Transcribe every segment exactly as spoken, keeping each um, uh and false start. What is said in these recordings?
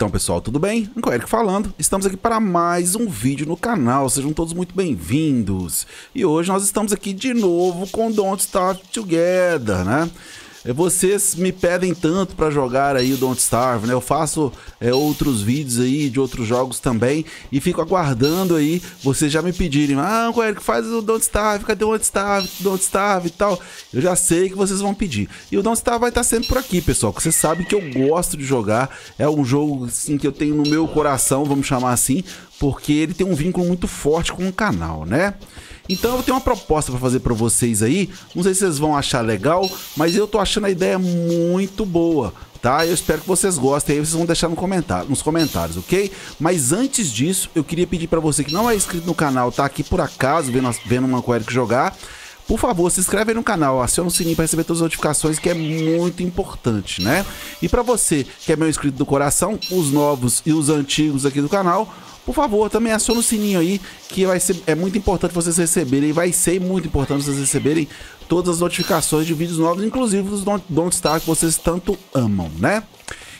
Então pessoal, tudo bem? Uncle Erick falando, estamos aqui para mais um vídeo no canal, sejam todos muito bem-vindos. E hoje nós estamos aqui de novo com Don't Starve Together, né? Vocês me pedem tanto para jogar aí o Don't Starve, né? Eu faço é, outros vídeos aí de outros jogos também e fico aguardando aí vocês já me pedirem. Ah, Uncle Erick, faz o Don't Starve, cadê o Don't Starve, Don't Starve e tal. Eu já sei que vocês vão pedir. E o Don't Starve vai estar sempre por aqui, pessoal, que vocês sabem que eu gosto de jogar. É um jogo assim, que eu tenho no meu coração, vamos chamar assim, porque ele tem um vínculo muito forte com o canal, né? Então eu tenho uma proposta para fazer para vocês aí, não sei se vocês vão achar legal, mas eu tô achando a ideia muito boa, tá? Eu espero que vocês gostem, aí vocês vão deixar no comentário, nos comentários, ok? Mas antes disso, eu queria pedir para você que não é inscrito no canal, tá aqui por acaso, vendo, vendo o Uncle Erick jogar, por favor, se inscreve aí no canal, aciona o sininho para receber todas as notificações, que é muito importante, né? E para você que é meu inscrito do coração, os novos e os antigos aqui do canal, por favor, também aciona o sininho aí, que vai ser, é muito importante vocês receberem, vai ser muito importante vocês receberem todas as notificações de vídeos novos, inclusive dos Don't Starve que vocês tanto amam, né?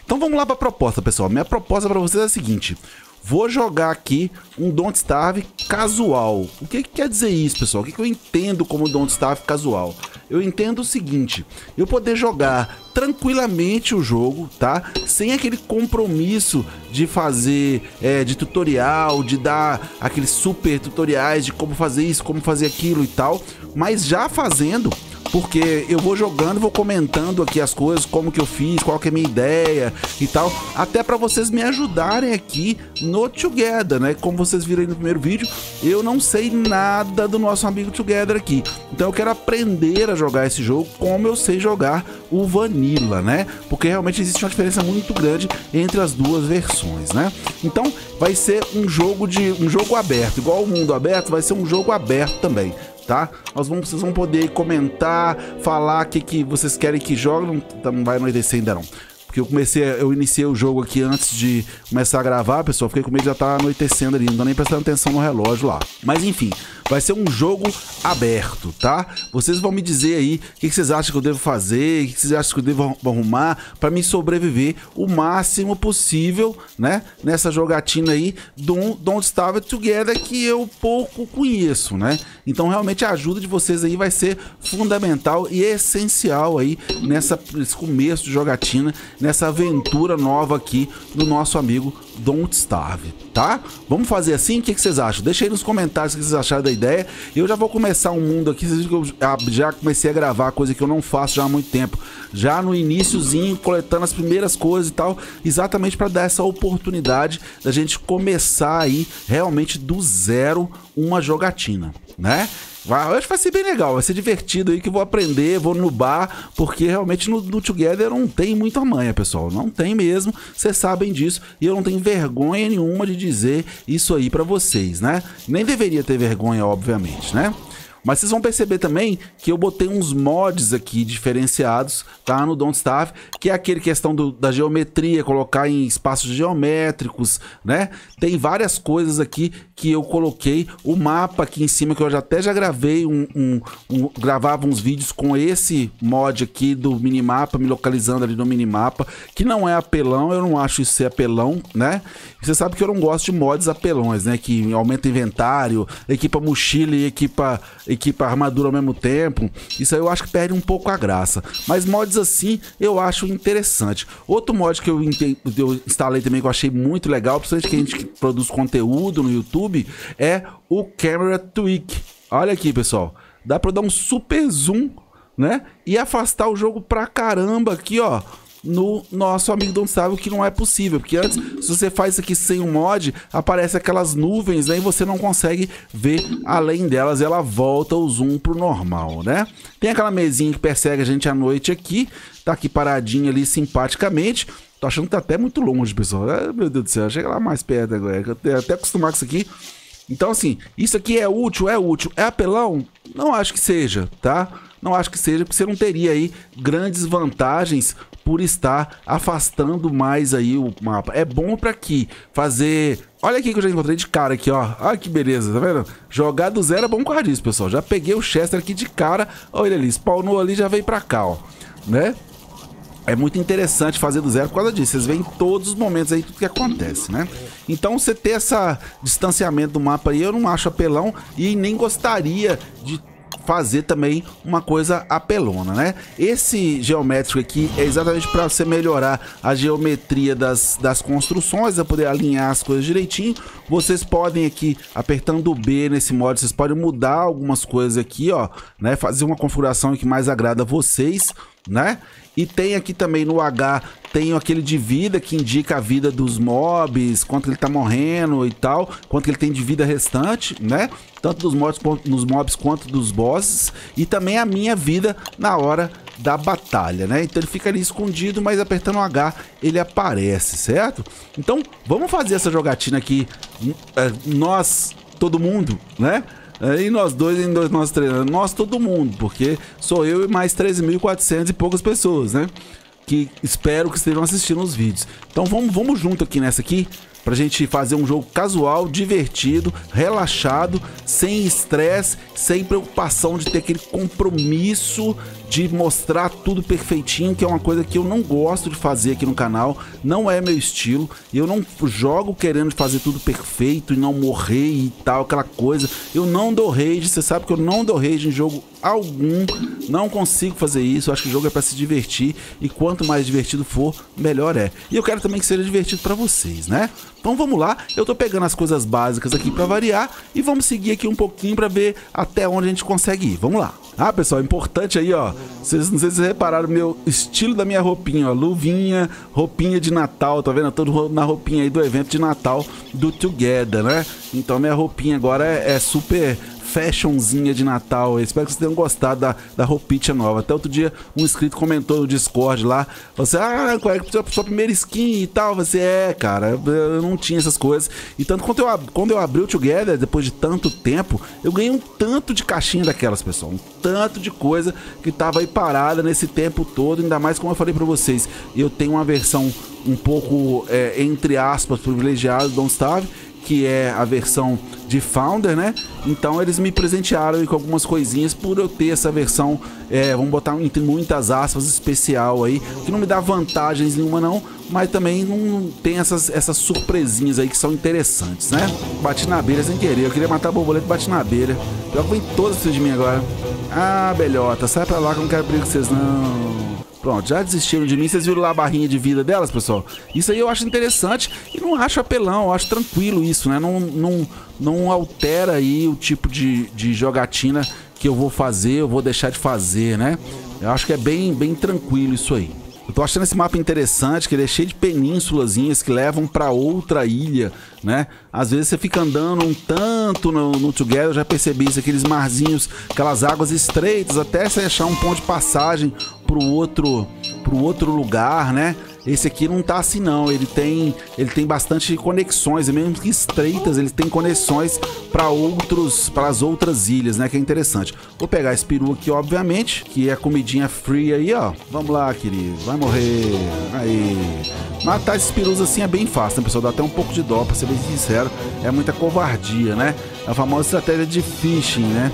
Então vamos lá para a proposta, pessoal. Minha proposta para vocês é a seguinte... Vou jogar aqui um Don't Starve casual. O que, que quer dizer isso, pessoal? O que, que eu entendo como Don't Starve casual? Eu entendo o seguinte, eu poder jogar tranquilamente o jogo, tá? Sem aquele compromisso de fazer, é, de tutorial, de dar aqueles super tutoriais de como fazer isso, como fazer aquilo e tal. Mas já fazendo... Porque eu vou jogando, vou comentando aqui as coisas, como que eu fiz, qual que é a minha ideia e tal. Até para vocês me ajudarem aqui no Together, né? Como vocês viram aí no primeiro vídeo, eu não sei nada do nosso amigo Together aqui. Então eu quero aprender a jogar esse jogo como eu sei jogar o Vanilla, né? Porque realmente existe uma diferença muito grande entre as duas versões, né? Então vai ser um jogo de um jogo aberto. Igual o mundo aberto, vai ser um jogo aberto também. Tá? Nós vamos, vocês vão poder comentar, falar o que, que vocês querem que jogue, não, não vai anoitecer ainda não. Porque eu comecei, eu iniciei o jogo aqui antes de começar a gravar, pessoal, fiquei com medo de já estar anoitecendo ali, não tô nem prestando atenção no relógio lá. Mas enfim, vai ser um jogo aberto, tá? Vocês vão me dizer aí o que, que vocês acham que eu devo fazer, o que, que vocês acham que eu devo arrumar para me sobreviver o máximo possível, né? Nessa jogatina aí do Don't Starve Together que eu pouco conheço, né? Então realmente a ajuda de vocês aí vai ser fundamental e essencial aí nessa, nesse começo de jogatina, nessa aventura nova aqui do nosso amigo Don't Starve, tá? Vamos fazer assim? O que, que vocês acham? Deixa aí nos comentários o que vocês acharam da ideia. Eu já vou começar um mundo aqui, vocês viram que eu já comecei a gravar, coisa que eu não faço já há muito tempo. Já no iniciozinho, coletando as primeiras coisas e tal, exatamente para dar essa oportunidade da gente começar aí realmente do zero uma jogatina, né? Vai, acho que vai ser bem legal, vai ser divertido aí que eu vou aprender, vou no bar, porque realmente no, no Together não tem muita manha, pessoal, não tem mesmo, vocês sabem disso, e eu não tenho vergonha nenhuma de dizer isso aí pra vocês, né? Nem deveria ter vergonha, obviamente, né? Mas vocês vão perceber também que eu botei uns mods aqui diferenciados, tá? No Don't Starve, que é aquele questão do, da geometria, colocar em espaços geométricos, né? Tem várias coisas aqui que eu coloquei. O mapa aqui em cima, que eu já, até já gravei, um, um, um, gravava uns vídeos com esse mod aqui do minimapa, me localizando ali no minimapa, que não é apelão, eu não acho isso ser apelão, né? Você sabe que eu não gosto de mods apelões, né? Que aumenta inventário, equipa mochila e equipa... equipa armadura ao mesmo tempo, isso aí eu acho que perde um pouco a graça, mas mods assim eu acho interessante. Outro mod que eu, eu instalei também, que eu achei muito legal, principalmente que a gente produz conteúdo no YouTube, é o Camera Tweak. Olha aqui, pessoal, dá pra dar um super zoom, né, e afastar o jogo pra caramba aqui, ó, no nosso amigo Don't Starve, que não é possível, porque antes, se você faz isso aqui sem um mod, aparece aquelas nuvens, né, e você não consegue ver além delas, ela volta o zoom pro normal, né? Tem aquela mesinha que persegue a gente à noite aqui, tá aqui paradinha ali simpaticamente. Tô achando que tá até muito longe, pessoal. Ah, meu Deus do céu, chega lá mais perto agora, que eu tenho até acostumar com isso aqui. Então assim, isso aqui é útil, é útil, é apelão? Não acho que seja, tá? Não acho que seja, porque você não teria aí grandes vantagens por estar afastando mais aí o mapa. É bom pra aqui fazer... Olha aqui que eu já encontrei de cara aqui, ó. Olha que beleza, tá vendo? Jogar do zero é bom com isso, pessoal. Já peguei o Chester aqui de cara. Olha ele ali, spawnou ali, já veio pra cá, ó. Né? é muito interessante fazer do zero por causa disso. Vocês veem todos os momentos aí, tudo que acontece, né? Então você ter esse distanciamento do mapa aí, eu não acho apelão e nem gostaria de fazer também uma coisa apelona, né? Esse geométrico aqui é exatamente para você melhorar a geometria das, das construções, para poder alinhar as coisas direitinho. Vocês podem aqui, apertando o B nesse mod, vocês podem mudar algumas coisas aqui, ó, né? Fazer uma configuração que mais agrada a vocês, né? E tem aqui também no H, tem aquele de vida que indica a vida dos mobs, quanto ele tá morrendo e tal, quanto ele tem de vida restante, né? Tanto dos mobs, nos mobs quanto dos bosses. E também a minha vida na hora da batalha, né? Então ele fica ali escondido, mas apertando o H ele aparece, certo? Então vamos fazer essa jogatina aqui, nós, todo mundo, né? E nós dois, e nós, nós treinando, nós todo mundo, porque sou eu e mais treze mil e quatrocentas e poucas pessoas, né? Que espero que estejam assistindo os vídeos. Então vamos, vamos junto aqui nessa aqui, pra gente fazer um jogo casual, divertido, relaxado, sem estresse, sem preocupação de ter aquele compromisso de mostrar tudo perfeitinho, que é uma coisa que eu não gosto de fazer aqui no canal, não é meu estilo. Eu não jogo querendo fazer tudo perfeito e não morrer e tal, aquela coisa. Eu não dou rage, você sabe que eu não dou rage em jogo algum, não consigo fazer isso. Eu acho que o jogo é para se divertir e quanto mais divertido for, melhor é. E eu quero também que seja divertido para vocês, né? Então vamos lá, eu tô pegando as coisas básicas aqui para variar e vamos seguir aqui um pouquinho para ver até onde a gente consegue ir. Vamos lá. Ah, pessoal, é importante aí, ó, vocês, não sei se vocês repararam o meu estilo da minha roupinha, ó, luvinha, roupinha de Natal, tá vendo? Eu tô na roupinha aí do evento de Natal do Together, né? Então minha roupinha agora é, é super fashionzinha de Natal. Eu espero que vocês tenham gostado da, da roupinha nova. Até outro dia um inscrito comentou no Discord lá, você, ah, qual é a sua primeira skin e tal? Você, é, cara, eu não tinha essas coisas. E tanto quanto eu, quando eu abri o Together, depois de tanto tempo, eu ganhei um tanto de caixinha daquelas, pessoal, um tanto de coisa que tava aí parada nesse tempo todo. Ainda mais como eu falei pra vocês, eu tenho uma versão um pouco, é, entre aspas, privilegiada do Don't Starve, que é a versão de Founder, né? Então eles me presentearam com algumas coisinhas por eu ter essa versão, é, vamos botar entre muitas aspas, especial aí, que não me dá vantagens nenhuma não, mas também não tem essas, essas surpresinhas aí que são interessantes, né? Bati na abelha sem querer, eu queria matar a borboleta e bati na abelha. Pior que vem todos vocês de mim agora. Ah, belhota, sai pra lá que eu não quero brigar com vocês não. Pronto, já desistiram de mim, vocês viram lá a barrinha de vida delas, pessoal? Isso aí eu acho interessante e não acho apelão, eu acho tranquilo isso, né? Não, não, não altera aí o tipo de, de jogatina que eu vou fazer, eu vou deixar de fazer, né? Eu acho que é bem, bem tranquilo isso aí. Eu tô achando esse mapa interessante, que ele é cheio de penínsulazinhas que levam pra outra ilha, né? Às vezes você fica andando um tanto no, no Together, eu já percebi isso, aqueles marzinhos, aquelas águas estreitas, até você achar um ponto de passagem pro outro, pro outro lugar, né? Esse aqui não tá assim não, ele tem, ele tem bastante conexões, mesmo que estreitas, ele tem conexões para outros, para as outras ilhas, né? Que é interessante. Vou pegar esse peru aqui, obviamente, que é comidinha free aí, ó. Vamos lá, querido, vai morrer. Aí. Matar esses perus assim é bem fácil, né, pessoal? Dá até um pouco de dó, pra ser bem sincero. É muita covardia, né? É a famosa estratégia de phishing, né?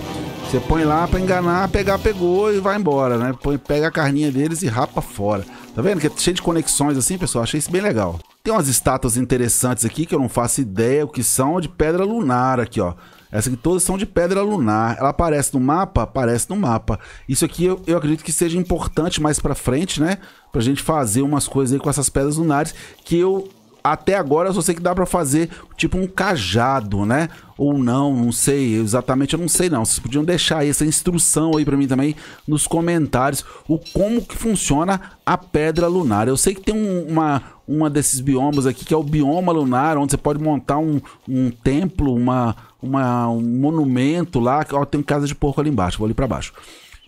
Você põe lá pra enganar, pegar, pegou e vai embora, né? Põe, pega a carninha deles e rapa fora. Tá vendo que é cheio de conexões assim, pessoal? Achei isso bem legal. Tem umas estátuas interessantes aqui que eu não faço ideia o que são, de pedra lunar aqui, ó. Essas aqui todas são de pedra lunar. Ela aparece no mapa? Aparece no mapa. Isso aqui eu, eu acredito que seja importante mais pra frente, né? Pra gente fazer umas coisas aí com essas pedras lunares que eu... Até agora eu só sei que dá pra fazer tipo um cajado, né? Ou não, não sei, exatamente eu não sei não. Vocês podiam deixar aí essa instrução aí pra mim também nos comentários, o como que funciona a pedra lunar. Eu sei que tem um, uma, uma desses biomas aqui, que é o bioma lunar, onde você pode montar um, um templo, uma, uma, um monumento lá. Ó, tem casa de porco ali embaixo, vou ali pra baixo.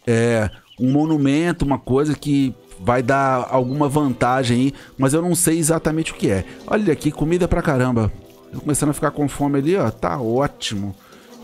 É, um monumento, uma coisa que... vai dar alguma vantagem aí, mas eu não sei exatamente o que é. Olha aqui, comida pra caramba. Eu começando a ficar com fome ali, ó. Tá ótimo.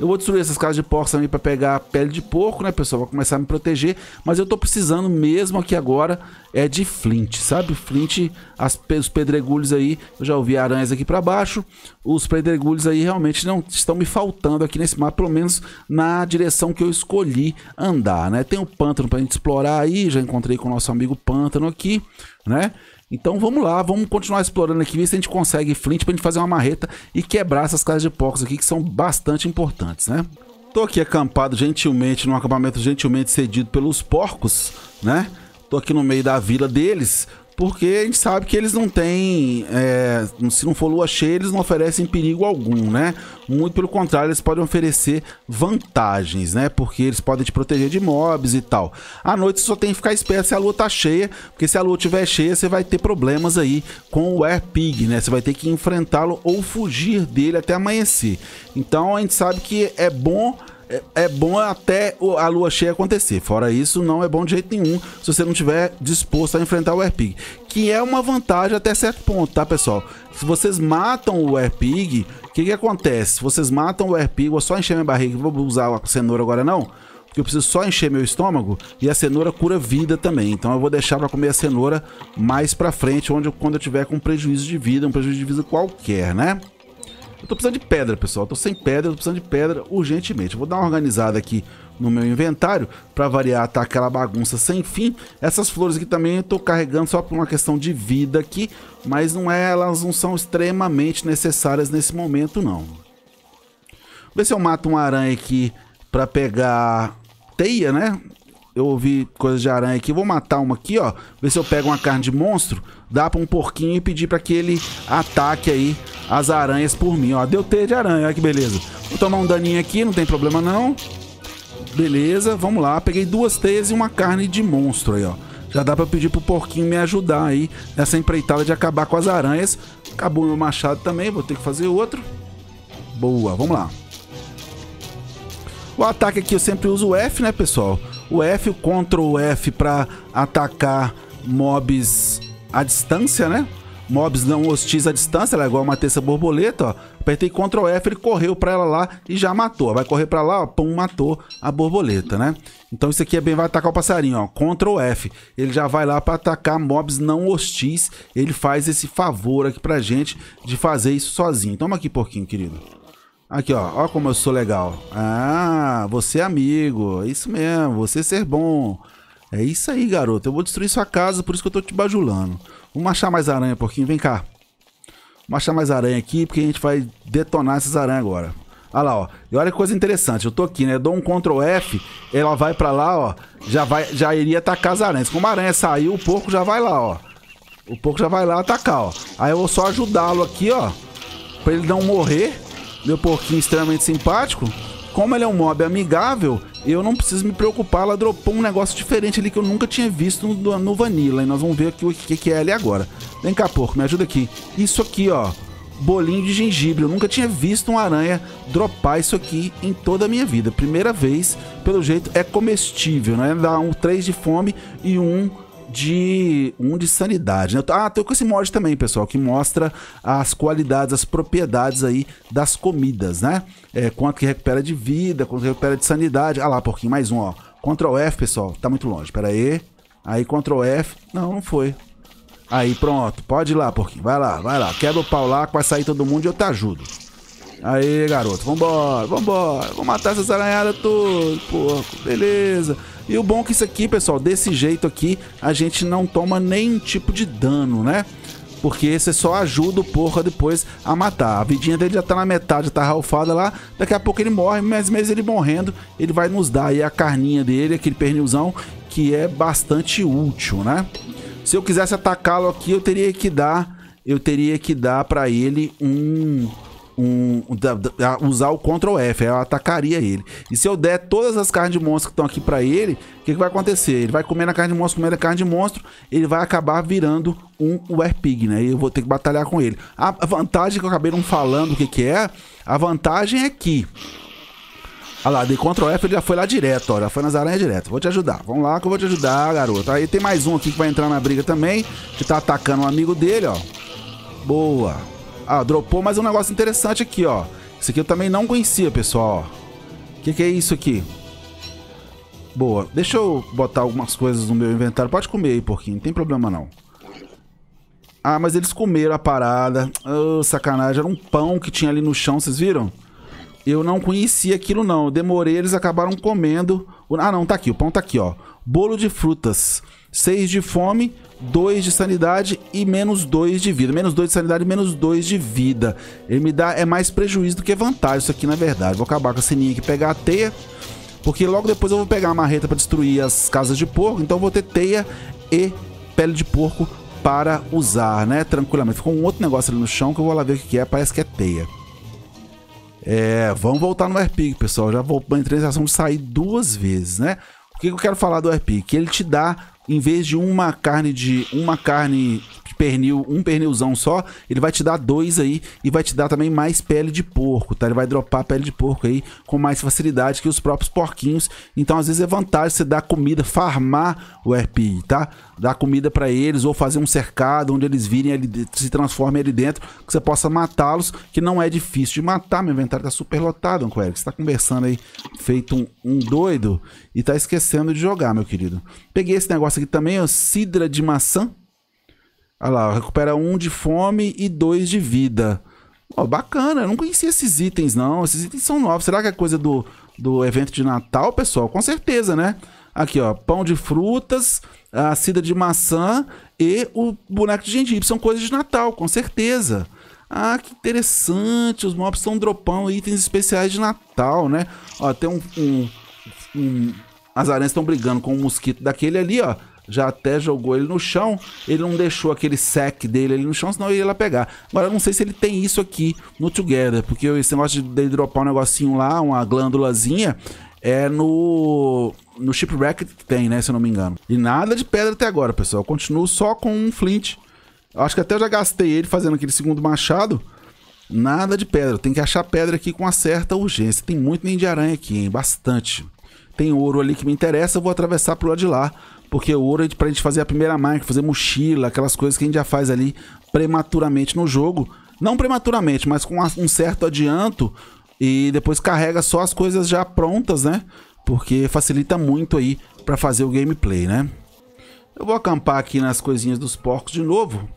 Eu vou destruir essas casas de porcos também pra pegar a pele de porco, né, pessoal? Vou começar a me proteger. Mas eu tô precisando mesmo aqui agora é de flint, sabe? Flint, as, os pedregulhos aí, eu já ouvi aranhas aqui pra baixo. Os pedregulhos aí realmente não estão me faltando aqui nesse mapa, pelo menos na direção que eu escolhi andar, né? Tem um pântano pra gente explorar aí, já encontrei com o nosso amigo pântano aqui, né? Então vamos lá, vamos continuar explorando aqui, ver se a gente consegue flint pra gente fazer uma marreta e quebrar essas casas de porcos aqui que são bastante importantes, né? Tô aqui acampado gentilmente, num acampamento gentilmente cedido pelos porcos, né? Tô aqui no meio da vila deles, porque a gente sabe que eles não têm, é, se não for lua cheia, eles não oferecem perigo algum, né? Muito pelo contrário, eles podem oferecer vantagens, né? Porque eles podem te proteger de mobs e tal. À noite você só tem que ficar esperto se a lua tá cheia, porque se a lua tiver cheia, você vai ter problemas aí com o Air Pig, né? Você vai ter que enfrentá-lo ou fugir dele até amanhecer. Então a gente sabe que é bom... É bom até a lua cheia acontecer. Fora isso, não é bom de jeito nenhum se você não estiver disposto a enfrentar o Air Pig, que é uma vantagem até certo ponto, tá, pessoal? Se vocês matam o Air Pig, o que que acontece? Se vocês matam o Air Pig, vou só encher minha barriga, vou usar a cenoura agora não, porque eu preciso só encher meu estômago, e a cenoura cura vida também. Então eu vou deixar pra comer a cenoura mais pra frente, onde eu, quando eu tiver com prejuízo de vida, um prejuízo de vida qualquer, né? Eu tô precisando de pedra, pessoal. Eu tô sem pedra, eu tô precisando de pedra urgentemente. Eu vou dar uma organizada aqui no meu inventário. Pra variar, tá aquela bagunça sem fim. Essas flores aqui também eu tô carregando só por uma questão de vida aqui. Mas não é, elas não são extremamente necessárias nesse momento, não. Vou ver se eu mato uma aranha aqui pra pegar teia, né? Eu ouvi coisa de aranha aqui. Vou matar uma aqui, ó. Ver se eu pego uma carne de monstro. Dá pra um porquinho e pedir pra que ele ataque aí as aranhas por mim. Ó, deu teia de aranha. Olha que beleza. Vou tomar um daninho aqui. Não tem problema, não. Beleza. Vamos lá. Peguei duas teias e uma carne de monstro aí, ó. Já dá pra pedir pro porquinho me ajudar aí nessa empreitada de acabar com as aranhas. Acabou meu machado também. Vou ter que fazer outro. Boa. Vamos lá. O ataque aqui eu sempre uso o F, né, pessoal? O F, o Ctrl F pra atacar mobs à distância, né? Mobs não hostis à distância, ela é igual a matar essa borboleta, ó. Apertei Ctrl F, ele correu pra ela lá e já matou. Vai correr pra lá, ó, pum, matou a borboleta, né? Então isso aqui é bem, vai atacar o passarinho, ó. Ctrl F, ele já vai lá pra atacar mobs não hostis. Ele faz esse favor aqui pra gente de fazer isso sozinho. Toma aqui, porquinho, querido. Aqui, ó, ó como eu sou legal. Ah, você é amigo. É isso mesmo, você ser bom. É isso aí, garoto. Eu vou destruir sua casa, por isso que eu tô te bajulando. Vamos achar mais aranha, porquinho, vem cá. Vamos achar mais aranha aqui, porque a gente vai detonar essas aranhas agora. Olha lá, ó. E olha que coisa interessante, eu tô aqui, né? Dou um Ctrl F, ela vai pra lá, ó. Já, vai, já iria atacar as aranhas. Como a aranha saiu, o porco já vai lá, ó. O porco já vai lá atacar, ó. Aí eu vou só ajudá-lo aqui, ó, pra ele não morrer. Meu porquinho extremamente simpático. Como ele é um mob amigável, eu não preciso me preocupar. Ela dropou um negócio diferente ali que eu nunca tinha visto no, no Vanilla. E nós vamos ver aqui o que, que é ele agora. Vem cá, porco, me ajuda aqui. Isso aqui, ó, bolinho de gengibre. Eu nunca tinha visto uma aranha dropar isso aqui em toda a minha vida. Primeira vez, pelo jeito, é comestível, né? Dá um três de fome e um... de um de sanidade, né? Ah, tô com esse mod também, pessoal, que mostra as qualidades, as propriedades aí das comidas, né? É, quanto que recupera de vida, quanto que recupera de sanidade. Ah lá, porquinho, mais um, ó. Ctrl F, pessoal, tá muito longe, pera aí. Aí, Ctrl F. Não, não foi. Aí, pronto, pode ir lá, porquinho. Vai lá, vai lá, quebra o pau lá, que vai sair todo mundo e eu te ajudo. Aí, garoto, vambora, vambora. Vou matar essas aranhadas todas, porco, beleza. E o bom é que isso aqui, pessoal, desse jeito aqui, a gente não toma nenhum tipo de dano, né? Porque você só ajuda o porco depois a matar. A vidinha dele já tá na metade, já tá ralfada lá. Daqui a pouco ele morre, mas mesmo ele morrendo, ele vai nos dar aí a carninha dele, aquele pernilzão, que é bastante útil, né? Se eu quisesse atacá-lo aqui, eu teria que dar... Eu teria que dar pra ele um... Um, usar o Ctrl F, ela atacaria ele. E se eu der todas as carnes de monstro que estão aqui pra ele, o que, que vai acontecer? Ele vai comendo a carne de monstro, comendo a carne de monstro, ele vai acabar virando um Warpig, né? E eu vou ter que batalhar com ele. A vantagem que eu acabei não falando o que que é, a vantagem é que... Olha lá, dei Ctrl F, ele já foi lá direto, ó, já foi nas aranhas direto. Vou te ajudar, vamos lá que eu vou te ajudar, garoto. Aí tem mais um aqui que vai entrar na briga também, que tá atacando um amigo dele, ó. Boa. Ah, dropou mais um negócio interessante aqui, ó. Isso aqui eu também não conhecia, pessoal, ó. Que que é isso aqui? Boa. Deixa eu botar algumas coisas no meu inventário. Pode comer aí, porquinho. Não tem problema, não. Ah, mas eles comeram a parada. Oh, sacanagem. Era um pão que tinha ali no chão. Vocês viram? Eu não conhecia aquilo, não. Eu demorei. Eles acabaram comendo. Ah, não. Tá aqui. O pão tá aqui, ó. Bolo de frutas. seis de fome, dois de sanidade e menos dois de vida. Menos dois de sanidade e menos dois de vida. Ele me dá... É mais prejuízo do que vantagem isso aqui, na verdade. Vou acabar com a sininha aqui, pegar a teia. Porque logo depois eu vou pegar a marreta para destruir as casas de porco. Então eu vou ter teia e pele de porco para usar, né? Tranquilamente. Ficou um outro negócio ali no chão que eu vou lá ver o que é. Parece que é teia. É... Vamos voltar no Air Pig, pessoal. Já vou entrei nessa ação de sair duas vezes, né? O que eu quero falar do Air Pig? Que ele te dá... Em vez de uma carne de uma carne de pernil, um pernilzão só, ele vai te dar dois aí e vai te dar também mais pele de porco, tá? Ele vai dropar pele de porco aí com mais facilidade que os próprios porquinhos. Então, às vezes é vantagem você dar comida, farmar o R P I, tá? Dar comida pra eles ou fazer um cercado onde eles virem, ele se transformem ali dentro, que você possa matá-los, que não é difícil de matar. Meu inventário tá super lotado, Uncle Erick. Você tá conversando aí feito um, um doido e tá esquecendo de jogar, meu querido. Peguei esse negócio aqui também, ó, cidra de maçã. Olha lá, recupera um de fome e dois de vida. Ó, bacana, eu não conhecia esses itens não. Esses itens são novos, será que é coisa do, do evento de Natal, pessoal? Com certeza, né? Aqui, ó, pão de frutas, a cidra de maçã e o boneco de gengibre. São coisas de Natal, com certeza. Ah, que interessante, os mobs estão dropando itens especiais de Natal, né? Ó, tem um... um, um... As aranhas estão brigando com o mosquito daquele ali, ó. Já até jogou ele no chão. Ele não deixou aquele sack dele ali no chão, senão eu ia lá pegar. Agora eu não sei se ele tem isso aqui no Together, porque esse negócio de dropar um negocinho lá, uma glândulazinha, é no... no Shipwreck que tem, né, se eu não me engano. E nada de pedra até agora, pessoal. Eu continuo só com um flint. Eu acho que até eu já gastei ele fazendo aquele segundo machado. Nada de pedra. Tem que achar pedra aqui com uma certa urgência. Tem muito ninho de aranha aqui, hein? Bastante. Tem ouro ali que me interessa, eu vou atravessar pro lado de lá. Porque o ouro é pra gente fazer a primeira marca, fazer mochila, aquelas coisas que a gente já faz ali prematuramente no jogo. Não prematuramente, mas com um certo adianto. E depois carrega só as coisas já prontas, né? Porque facilita muito aí pra fazer o gameplay, né? Eu vou acampar aqui nas coisinhas dos porcos de novo.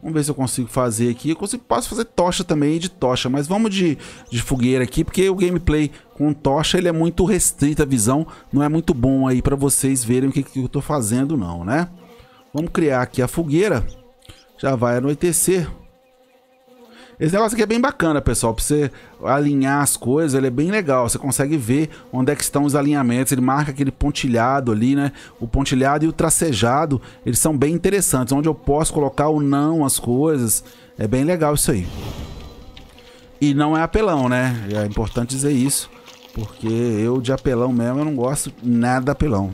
Vamos ver se eu consigo fazer aqui. Eu consigo, posso fazer tocha também, de tocha. Mas vamos de, de fogueira aqui, porque o gameplay com tocha ele é muito restrito, a visão não é muito bom aí pra vocês verem o que, que eu tô fazendo não, né? Vamos criar aqui a fogueira. Já vai anoitecer. Esse negócio aqui é bem bacana, pessoal. Pra você alinhar as coisas, ele é bem legal. Você consegue ver onde é que estão os alinhamentos. Ele marca aquele pontilhado ali, né? O pontilhado e o tracejado, eles são bem interessantes. Onde eu posso colocar ou não as coisas. É bem legal isso aí. E não é apelão, né? É importante dizer isso. Porque eu de apelão mesmo, eu não gosto nada de apelão.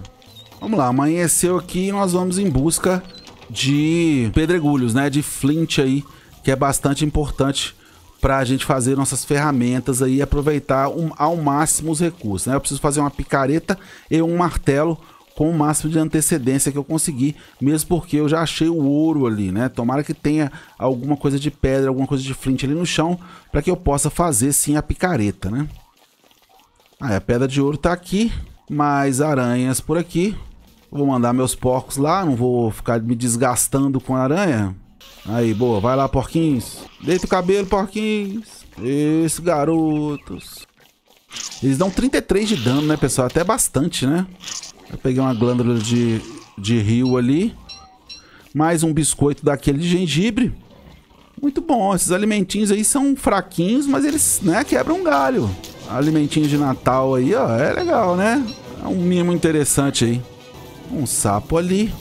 Vamos lá, amanheceu aqui e nós vamos em busca de pedregulhos, né? De flint aí. Que é bastante importante para a gente fazer nossas ferramentas aí e aproveitar um, ao máximo os recursos, né? Eu preciso fazer uma picareta e um martelo com o máximo de antecedência que eu conseguir, mesmo porque eu já achei o ouro ali, né? Tomara que tenha alguma coisa de pedra, alguma coisa de flint ali no chão para que eu possa fazer sim a picareta, né? Ah, a pedra de ouro tá aqui, mais aranhas por aqui. Vou mandar meus porcos lá, não vou ficar me desgastando com a aranha. Aí, boa. Vai lá, porquinhos. Deita o cabelo, porquinhos. Isso, garotos. Eles dão trinta e três de dano, né, pessoal? Até bastante, né? Eu peguei uma glândula de, de rio ali. Mais um biscoito daquele de gengibre. Muito bom. Esses alimentinhos aí são fraquinhos, mas eles, né, quebram um galho. Alimentinhos de Natal aí, ó. É legal, né? É um mimo interessante aí. Um sapo ali.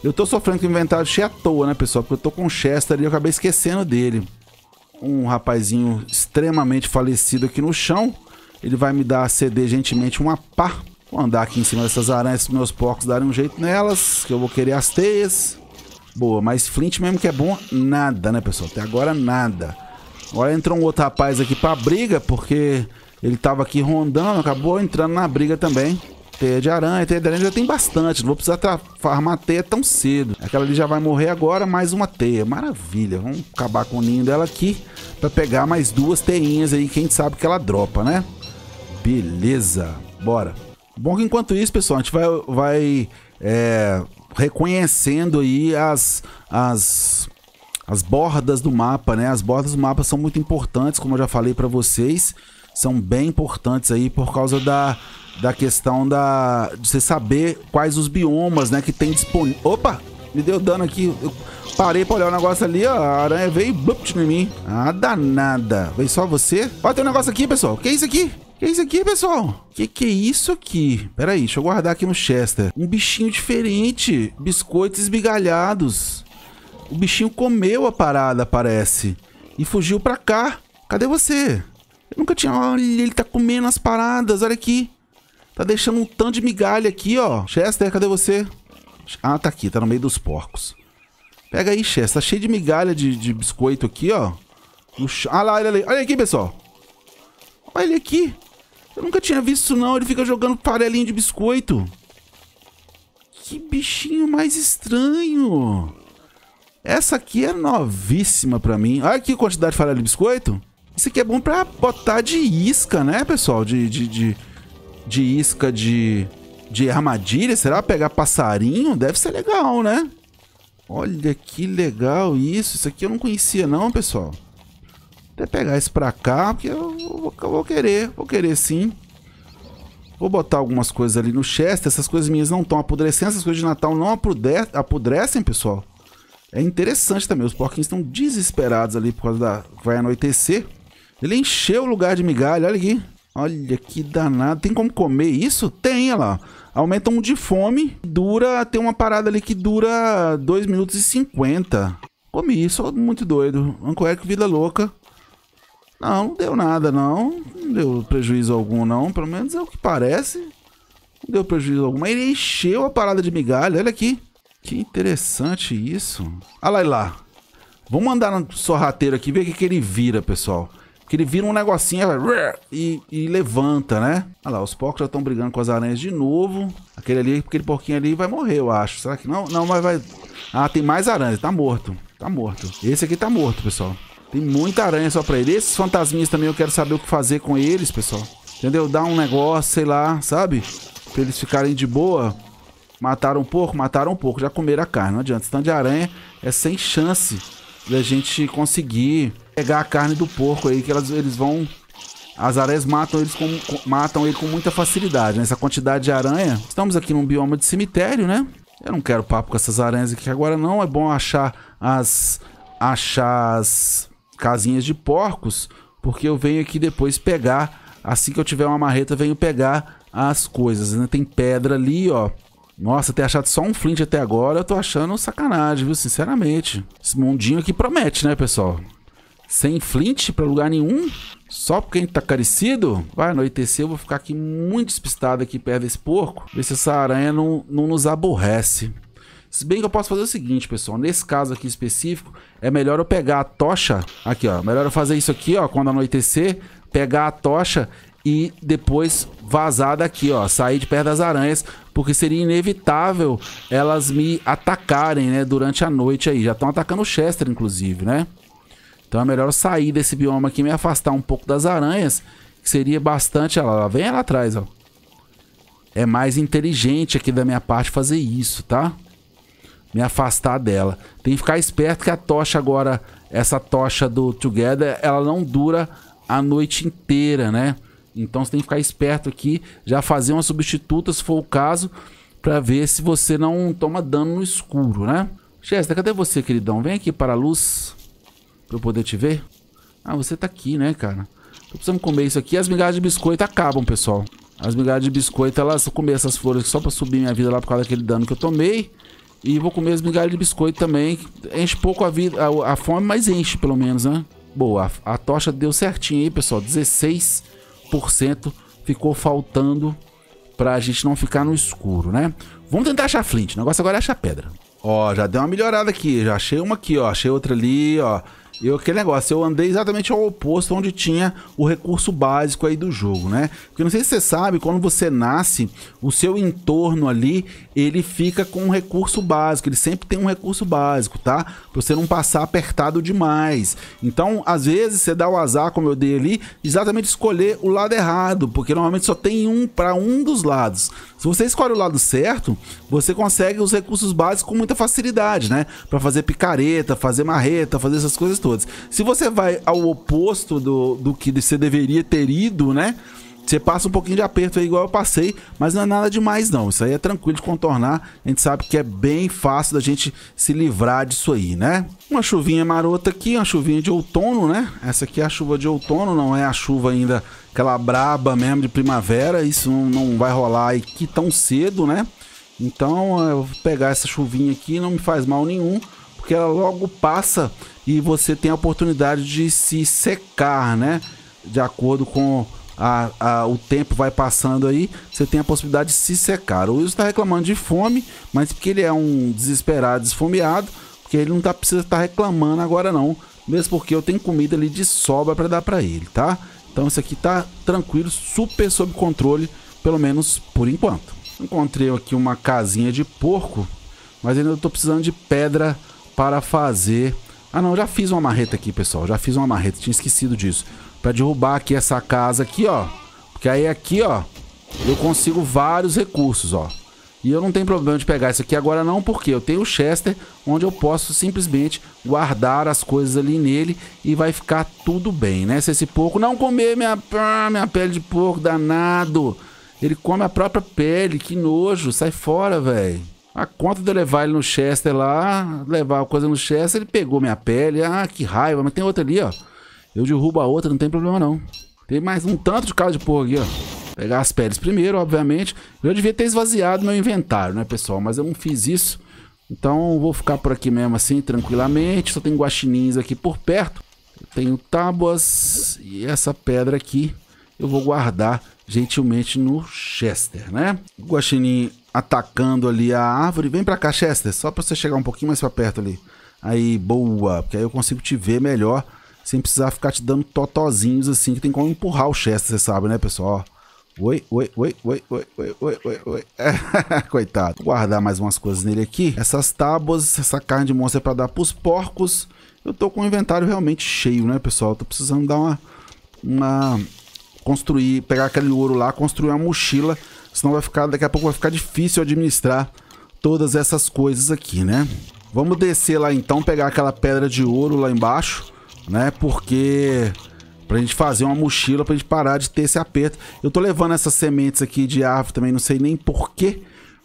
Eu tô sofrendo com o inventário cheio à toa, né, pessoal? Porque eu tô com o Chester e eu acabei esquecendo dele. Um rapazinho extremamente falecido aqui no chão. Ele vai me dar, ceder gentilmente uma pá. Vou andar aqui em cima dessas aranhas para meus porcos darem um jeito nelas, que eu vou querer as teias. Boa, mas flint mesmo que é bom, nada, né, pessoal? Até agora, nada. Agora entrou um outro rapaz aqui pra briga, porque ele tava aqui rondando, acabou entrando na briga também. Teia de aranha, teia de aranha já tem bastante. Não vou precisar farmar teia tão cedo. Aquela ali já vai morrer agora, mais uma teia. Maravilha, vamos acabar com o ninho dela aqui pra pegar mais duas teinhas aí, quem sabe que ela dropa, né? Beleza, bora. Bom que enquanto isso, pessoal, a gente vai, vai é, reconhecendo aí as, as, as bordas do mapa, né? As bordas do mapa são muito importantes, como eu já falei pra vocês. São bem importantes aí por causa da, da questão da, de você saber quais os biomas, né, que tem disponível. Opa! Me deu dano aqui. Eu parei pra olhar o negócio ali, ó. A aranha veio e bupt em mim. Ah, danada. Veio só você. Ó, tem um negócio aqui, pessoal. Que é isso aqui? Que é isso aqui, pessoal? Que que é isso aqui? Pera aí, deixa eu guardar aqui no Chester. Um bichinho diferente. Biscoitos esmigalhados. O bichinho comeu a parada, parece. E fugiu pra cá. Cadê você? Eu nunca tinha... Olha, ele tá comendo as paradas. Olha aqui. Tá deixando um tanto de migalha aqui, ó. Chester, cadê você? Ah, tá aqui, tá no meio dos porcos. Pega aí, Chester, tá cheio de migalha de, de biscoito aqui, ó. Ah lá, olha ali, olha aqui, pessoal. Olha ele aqui. Eu nunca tinha visto isso não, ele fica jogando farelinho de biscoito. Que bichinho mais estranho. Essa aqui é novíssima pra mim. Olha aqui a quantidade de farelinho de biscoito. Isso aqui é bom pra botar de isca, né, pessoal? De, de, de, de isca de... de armadilha, será? Pegar passarinho? Deve ser legal, né? Olha que legal isso. Isso aqui eu não conhecia não, pessoal. Vou até pegar isso pra cá, porque eu vou, eu vou querer. Vou querer sim. Vou botar algumas coisas ali no Chester. Essas coisas minhas não estão apodrecendo. Essas coisas de Natal não apodrecem, pessoal. É interessante também. Os porquinhos estão desesperados ali por causa da... Vai anoitecer. Ele encheu o lugar de migalha. Olha aqui. Olha que danado. Tem como comer isso? Tem, olha lá. Aumenta um de fome. Dura... Tem uma parada ali que dura dois minutos e cinquenta. Comi isso. Muito doido. Uncle Erick, vida louca. Não, não deu nada, não. Não deu prejuízo algum, não. Pelo menos é o que parece. Não deu prejuízo algum. Mas ele encheu a parada de migalha. Olha aqui. Que interessante isso. Olha lá, olha lá. Vamos mandar no sorrateiro aqui. Ver o que, que ele vira, pessoal. Que ele vira um negocinho e, e levanta, né? Olha lá, os porcos já estão brigando com as aranhas de novo. Aquele ali, aquele porquinho ali vai morrer, eu acho. Será que não? Não, mas vai... Ah, tem mais aranhas. Tá morto. Tá morto. Esse aqui tá morto, pessoal. Tem muita aranha só pra ele. Esses fantasminhas também eu quero saber o que fazer com eles, pessoal. Entendeu? Dar um negócio, sei lá, sabe? Pra eles ficarem de boa. Mataram um porco? Mataram um porco. Já comeram a carne. Não adianta. Esse tanto de aranha é sem chance da gente conseguir... pegar a carne do porco aí, que elas, eles vão... As aranhas matam, eles com, com, matam ele com muita facilidade, né? Essa quantidade de aranha... Estamos aqui num bioma de cemitério, né? Eu não quero papo com essas aranhas aqui agora, não. É bom achar as... achar as casinhas de porcos, porque eu venho aqui depois pegar... Assim que eu tiver uma marreta, eu venho pegar as coisas, né? Tem pedra ali, ó. Nossa, ter achado só um flint até agora, eu tô achando sacanagem, viu? Sinceramente. Esse mundinho aqui promete, né, pessoal? Sem flint pra lugar nenhum. Só porque a gente tá carecido. Vai anoitecer, eu vou ficar aqui muito despistado aqui perto desse porco. Ver se essa aranha não, não nos aborrece. Se bem que eu posso fazer o seguinte, pessoal. Nesse caso aqui específico, é melhor eu pegar a tocha. Aqui, ó. Melhor eu fazer isso aqui, ó. Quando anoitecer, pegar a tocha e depois vazar daqui, ó. Sair de perto das aranhas. Porque seria inevitável elas me atacarem, né? Durante a noite aí. Já estão atacando o Chester, inclusive, né? Então é melhor eu sair desse bioma aqui e me afastar um pouco das aranhas, que seria bastante... Olha lá, vem lá atrás, ó. É mais inteligente aqui da minha parte fazer isso, tá? Me afastar dela. Tem que ficar esperto que a tocha agora, essa tocha do Together, ela não dura a noite inteira, né? Então você tem que ficar esperto aqui, já fazer uma substituta, se for o caso, pra ver se você não toma dano no escuro, né? Chester, cadê você, queridão? Vem aqui para a luz... pra eu poder te ver. Ah, você tá aqui, né, cara? Tô precisando comer isso aqui. As migalhas de biscoito acabam, pessoal. As migalhas de biscoito, elas... Vou comer essas flores só pra subir minha vida lá por causa daquele dano que eu tomei. E vou comer as migalhas de biscoito também. Enche pouco a vida, a, a fome, mas enche pelo menos, né? Boa, a, a tocha deu certinho aí, pessoal. dezesseis por cento ficou faltando pra gente não ficar no escuro, né? Vamos tentar achar flint. O negócio agora é achar pedra. Ó, já deu uma melhorada aqui. Já achei uma aqui, ó. Achei outra ali, ó. E aquele negócio, eu andei exatamente ao oposto onde tinha o recurso básico aí do jogo, né? Porque não sei se você sabe, quando você nasce, o seu entorno ali, ele fica com um recurso básico, ele sempre tem um recurso básico, tá? Pra você não passar apertado demais. Então, às vezes, você dá o azar, como eu dei ali, exatamente escolher o lado errado, porque normalmente só tem um para um dos lados. Se você escolhe o lado certo, você consegue os recursos básicos com muita facilidade, né? Pra fazer picareta, fazer marreta, fazer essas coisas todas. Se você vai ao oposto do, do que você deveria ter ido, né? Você passa um pouquinho de aperto aí, igual eu passei, mas não é nada demais não, isso aí é tranquilo de contornar, a gente sabe que é bem fácil da gente se livrar disso aí, né? Uma chuvinha marota aqui, uma chuvinha de outono, né? Essa aqui é a chuva de outono, não é a chuva ainda aquela braba mesmo de primavera, isso não vai rolar aqui tão cedo, né? Então eu vou pegar essa chuvinha aqui, não me faz mal nenhum, porque ela logo passa e você tem a oportunidade de se secar, né? De acordo com... A, a, o tempo vai passando aí, você tem a possibilidade de se secar. O Wilson está reclamando de fome, mas porque ele é um desesperado, desfomeado, porque ele não tá, precisa estar tá reclamando agora não, mesmo porque eu tenho comida ali de sobra para dar para ele, tá? Então isso aqui tá tranquilo, super sob controle, pelo menos por enquanto. Encontrei aqui uma casinha de porco, mas ainda estou precisando de pedra para fazer... Ah não, já fiz uma marreta aqui, pessoal, já fiz uma marreta, tinha esquecido disso. Pra derrubar aqui essa casa aqui, ó. Porque aí aqui, ó, eu consigo vários recursos, ó. E eu não tenho problema de pegar isso aqui agora não, porque eu tenho o Chester, onde eu posso simplesmente guardar as coisas ali nele e vai ficar tudo bem, né? Se esse porco não comer minha, minha pele de porco, danado. Ele come a própria pele, que nojo, sai fora, velho. A conta de eu levar ele no Chester lá, levar a coisa no Chester, ele pegou minha pele, ah, que raiva, mas tem outra ali, ó. Eu derrubo a outra, não tem problema não. Tem mais um tanto de cara de porco aqui, ó. Pegar as peles primeiro, obviamente. Eu devia ter esvaziado meu inventário, né, pessoal? Mas eu não fiz isso. Então vou ficar por aqui mesmo assim, tranquilamente. Só tem guaxinins aqui por perto. Eu tenho tábuas. E essa pedra aqui eu vou guardar gentilmente no Chester, né? O guaxinim atacando ali a árvore. Vem pra cá, Chester. Só pra você chegar um pouquinho mais pra perto ali. Aí, boa. Porque aí eu consigo te ver melhor. Sem precisar ficar te dando totozinhos assim, que tem como empurrar o Chester, você sabe, né, pessoal? Oi, oi, oi, oi, oi, oi, oi, oi, oi. Coitado. Vou guardar mais umas coisas nele aqui. Essas tábuas, essa carne de monstro é pra dar pros porcos. Eu tô com o inventário realmente cheio, né, pessoal? Eu tô precisando dar uma... uma... construir, pegar aquele ouro lá, construir uma mochila. Senão vai ficar, daqui a pouco vai ficar difícil administrar todas essas coisas aqui, né? Vamos descer lá então, pegar aquela pedra de ouro lá embaixo, né? Porque pra gente fazer uma mochila, pra gente parar de ter esse aperto. Eu tô levando essas sementes aqui de árvore também, não sei nem porquê,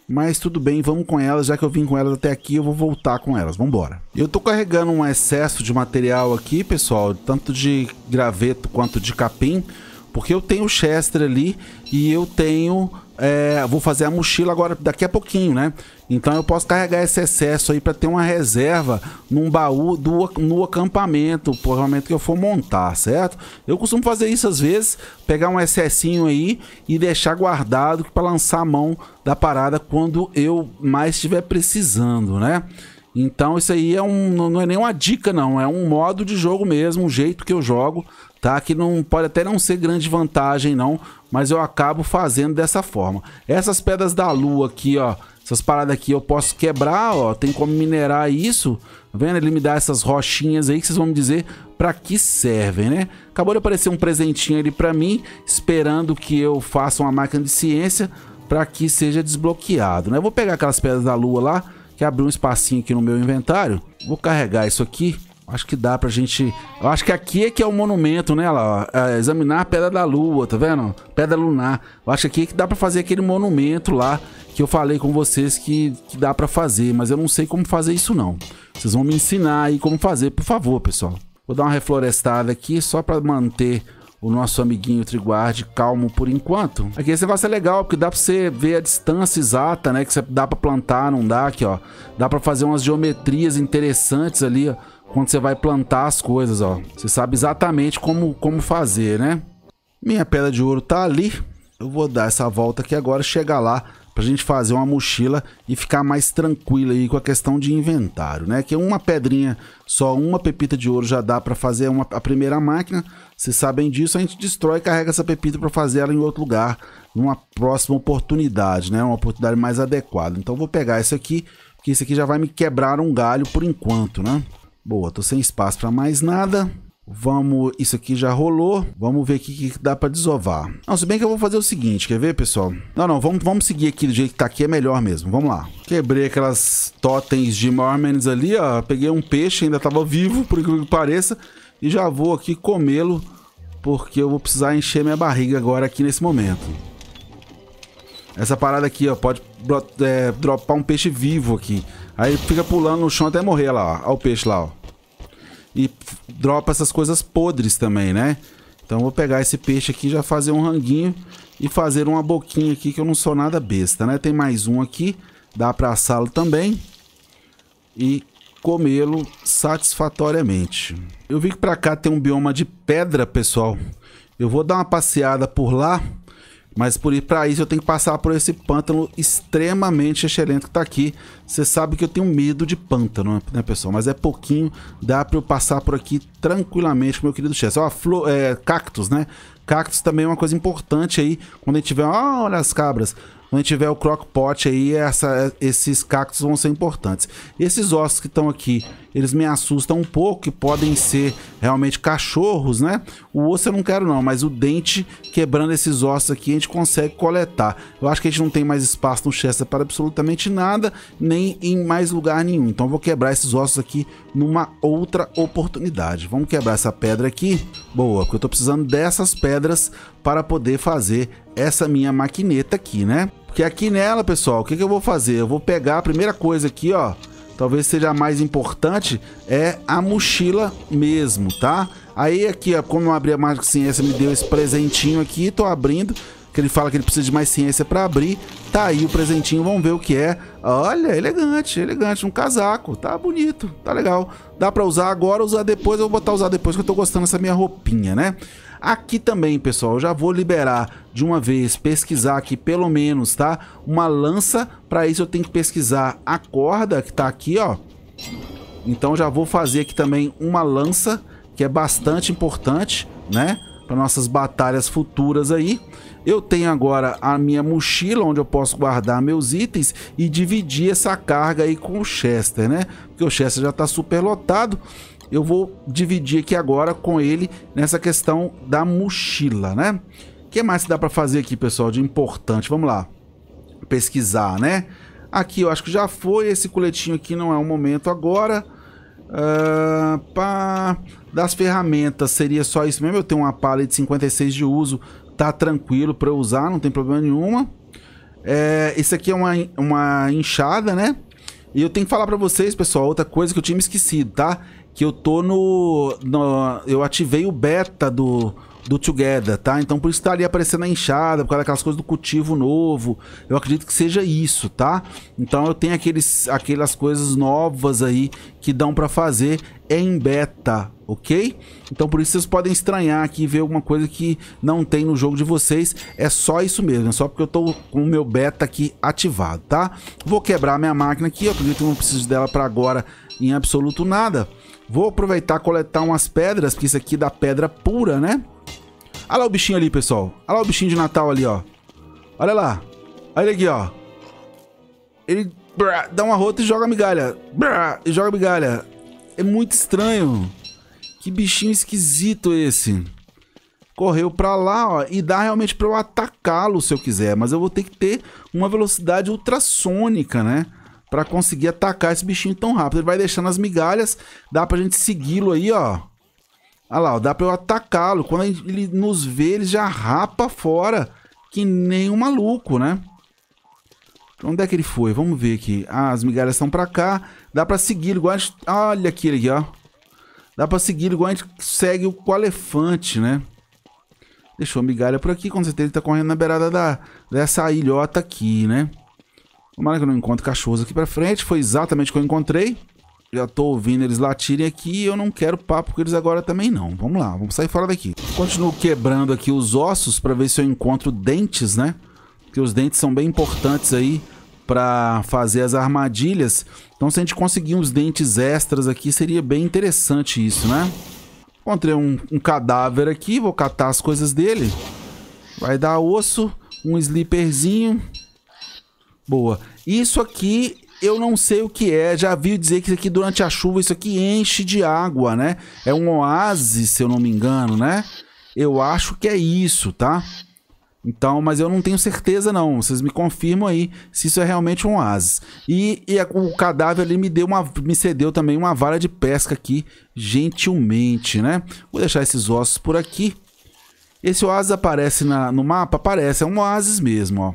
mas tudo bem, vamos com elas. Já que eu vim com elas até aqui, eu vou voltar com elas. Vambora. Eu tô carregando um excesso de material aqui, pessoal, tanto de graveto quanto de capim, porque eu tenho o Chester ali e eu tenho... É, vou fazer a mochila agora daqui a pouquinho, né? Então eu posso carregar esse excesso aí para ter uma reserva num baú do, no acampamento, por momento que eu for montar, certo? Eu costumo fazer isso às vezes, pegar um excessinho aí e deixar guardado para lançar a mão da parada quando eu mais estiver precisando, né? Então isso aí é um, não é nenhuma dica não, é um modo de jogo mesmo, um jeito que eu jogo, tá? Que não pode até não ser grande vantagem não, mas eu acabo fazendo dessa forma. Essas pedras da lua aqui, ó, essas paradas aqui eu posso quebrar, ó, tem como minerar isso, tá vendo? Ele me dá essas rochinhas aí que vocês vão me dizer pra que servem, né? Acabou de aparecer um presentinho ali pra mim, esperando que eu faça uma máquina de ciência pra que seja desbloqueado, né? Eu vou pegar aquelas pedras da lua lá, que abriu um espacinho aqui no meu inventário. Vou carregar isso aqui. Acho que dá pra gente... Eu acho que aqui é que é o monumento, né? Lá, ó. É examinar a Pedra da Lua, tá vendo? Pedra lunar. Eu acho que aqui é que dá pra fazer aquele monumento lá que eu falei com vocês que, que dá pra fazer. Mas eu não sei como fazer isso, não. Vocês vão me ensinar aí como fazer, por favor, pessoal. Vou dar uma reflorestada aqui só pra manter... o nosso amiguinho Triguard calmo por enquanto. Aqui esse negócio é legal, porque dá pra você ver a distância exata, né? Que você dá pra plantar, não dá aqui, ó. Dá pra fazer umas geometrias interessantes ali, ó. Quando você vai plantar as coisas, ó. Você sabe exatamente como, como fazer, né? Minha pedra de ouro tá ali. Eu vou dar essa volta aqui agora, chegar lá, pra gente fazer uma mochila e ficar mais tranquilo aí com a questão de inventário, né? Que uma pedrinha, só uma pepita de ouro já dá pra fazer uma, a primeira máquina. Vocês sabem disso, a gente destrói e carrega essa pepita pra fazer ela em outro lugar, numa próxima oportunidade, né? Uma oportunidade mais adequada. Então eu vou pegar isso aqui, porque isso aqui já vai me quebrar um galho por enquanto, né? Boa, tô sem espaço pra mais nada. Vamos, isso aqui já rolou. Vamos ver o que, que dá pra desovar. Não, se bem que eu vou fazer o seguinte, quer ver, pessoal? Não, não, vamos, vamos seguir aqui do jeito que tá aqui, é melhor mesmo, vamos lá. Quebrei aquelas totens de Mormons ali, ó. Peguei um peixe, ainda tava vivo, por incrível que pareça. E já vou aqui comê-lo, porque eu vou precisar encher minha barriga agora aqui nesse momento. Essa parada aqui, ó, pode é, dropar um peixe vivo aqui. Aí fica pulando no chão até morrer, lá, ó. Olha o peixe lá, ó. E dropa essas coisas podres também, né? Então eu vou pegar esse peixe aqui, já fazer um ranguinho e fazer uma boquinha aqui, que eu não sou nada besta, né? Tem mais um aqui, dá pra assá-lo também e comê-lo satisfatoriamente. Eu vi que pra cá tem um bioma de pedra, pessoal. Eu vou dar uma passeada por lá, mas por ir pra isso eu tenho que passar por esse pântano extremamente excelente que tá aqui. Você sabe que eu tenho medo de pântano, né, pessoal? Mas é pouquinho, dá pra eu passar por aqui tranquilamente com meu querido Chester. Ó, flor, é, cactus, né? Cactus também é uma coisa importante aí. Quando a gente tiver... Ah, olha as cabras. Quando a gente tiver o crockpot aí, essa, esses cactos vão ser importantes. Esses ossos que estão aqui, eles me assustam um pouco, que podem ser realmente cachorros, né? O osso eu não quero não, mas o dente, quebrando esses ossos aqui, a gente consegue coletar. Eu acho que a gente não tem mais espaço no Chester para absolutamente nada, nem em mais lugar nenhum. Então eu vou quebrar esses ossos aqui numa outra oportunidade. Vamos quebrar essa pedra aqui. Boa, porque eu tô precisando dessas pedras para poder fazer essa minha maquineta aqui, né? Porque aqui nela, pessoal, o que, que eu vou fazer? Eu vou pegar a primeira coisa aqui, ó. Talvez seja a mais importante, é a mochila mesmo, tá? Aí aqui, ó, como eu abri a máquina de ciência, me deu esse presentinho aqui, tô abrindo. Que ele fala que ele precisa de mais ciência pra abrir. Tá aí o presentinho, vamos ver o que é. Olha, elegante, elegante, um casaco. Tá bonito, tá legal. Dá pra usar agora, usar depois, eu vou botar usar depois, que eu tô gostando dessa minha roupinha, né? Aqui também, pessoal, eu já vou liberar de uma vez, pesquisar aqui pelo menos, tá? Uma lança, para isso eu tenho que pesquisar a corda que tá aqui, ó. Então já vou fazer aqui também uma lança, que é bastante importante, né? Para nossas batalhas futuras aí. Eu tenho agora a minha mochila, onde eu posso guardar meus itens e dividir essa carga aí com o Chester, né? Porque o Chester já tá super lotado. Eu vou dividir aqui agora com ele nessa questão da mochila, né? O que mais dá para fazer aqui, pessoal, de importante? Vamos lá. Pesquisar, né? Aqui eu acho que já foi. Esse coletinho aqui não é o momento agora. Uh, pá. Das ferramentas, seria só isso mesmo. Eu tenho uma palha de cinquenta e seis de uso. Tá tranquilo para eu usar, não tem problema nenhuma. É, esse aqui é uma, uma enxada, né? E eu tenho que falar para vocês, pessoal, outra coisa que eu tinha me esquecido, tá? Que eu tô no, no... Eu ativei o beta do, do Together, tá? Então por isso tá ali aparecendo a enxada, por causa daquelas coisas do cultivo novo. Eu acredito que seja isso, tá? Então eu tenho aqueles, aquelas coisas novas aí que dão pra fazer em beta, ok? Então por isso vocês podem estranhar aqui, ver alguma coisa que não tem no jogo de vocês. É só isso mesmo, é só porque eu tô com o meu beta aqui ativado, tá? Vou quebrar minha máquina aqui, eu acredito que não preciso dela pra agora em absoluto nada. Vou aproveitar e coletar umas pedras, porque isso aqui dá pedra pura, né? Olha lá o bichinho ali, pessoal. Olha lá o bichinho de Natal ali, ó. Olha lá. Olha ele aqui, ó. Ele brá, dá uma rota e joga migalha. Brá, e joga migalha. É muito estranho. Que bichinho esquisito esse. Correu pra lá, ó. E dá realmente pra eu atacá-lo se eu quiser. Mas eu vou ter que ter uma velocidade ultrassônica, né? Pra conseguir atacar esse bichinho tão rápido. Ele vai deixando as migalhas. Dá pra gente segui-lo aí, ó. Olha lá, ó, dá pra eu atacá-lo. Quando ele nos vê, ele já rapa fora. Que nem um maluco, né? Onde é que ele foi? Vamos ver aqui. Ah, as migalhas estão pra cá. Dá pra segui-lo igual a gente... Olha aquele aqui, ó. Dá pra segui-lo igual a gente segue com o elefante, né? Deixou a migalha por aqui. Com certeza ele tá correndo na beirada da... dessa ilhota aqui, né? Tomara que eu não encontro cachorros aqui pra frente. Foi exatamente o que eu encontrei. Já tô ouvindo eles latirem aqui e eu não quero papo com eles agora também não. Vamos lá, vamos sair fora daqui. Continuo quebrando aqui os ossos pra ver se eu encontro dentes, né? Porque os dentes são bem importantes aí para fazer as armadilhas. Então, se a gente conseguir uns dentes extras aqui, seria bem interessante isso, né? Encontrei um, um cadáver aqui. Vou catar as coisas dele. Vai dar osso. Um slipperzinho. Boa. Isso aqui eu não sei o que é. Já vi dizer que isso aqui, durante a chuva, isso aqui enche de água, né? É um oásis, se eu não me engano, né? Eu acho que é isso, tá? Então, mas eu não tenho certeza, não. Vocês me confirmam aí se isso é realmente um oásis. E, e a, o cadáver ali me, deu uma, me cedeu também uma vara de pesca aqui, gentilmente, né? Vou deixar esses ossos por aqui. Esse oásis aparece na, no mapa? Aparece, é um oásis mesmo, ó.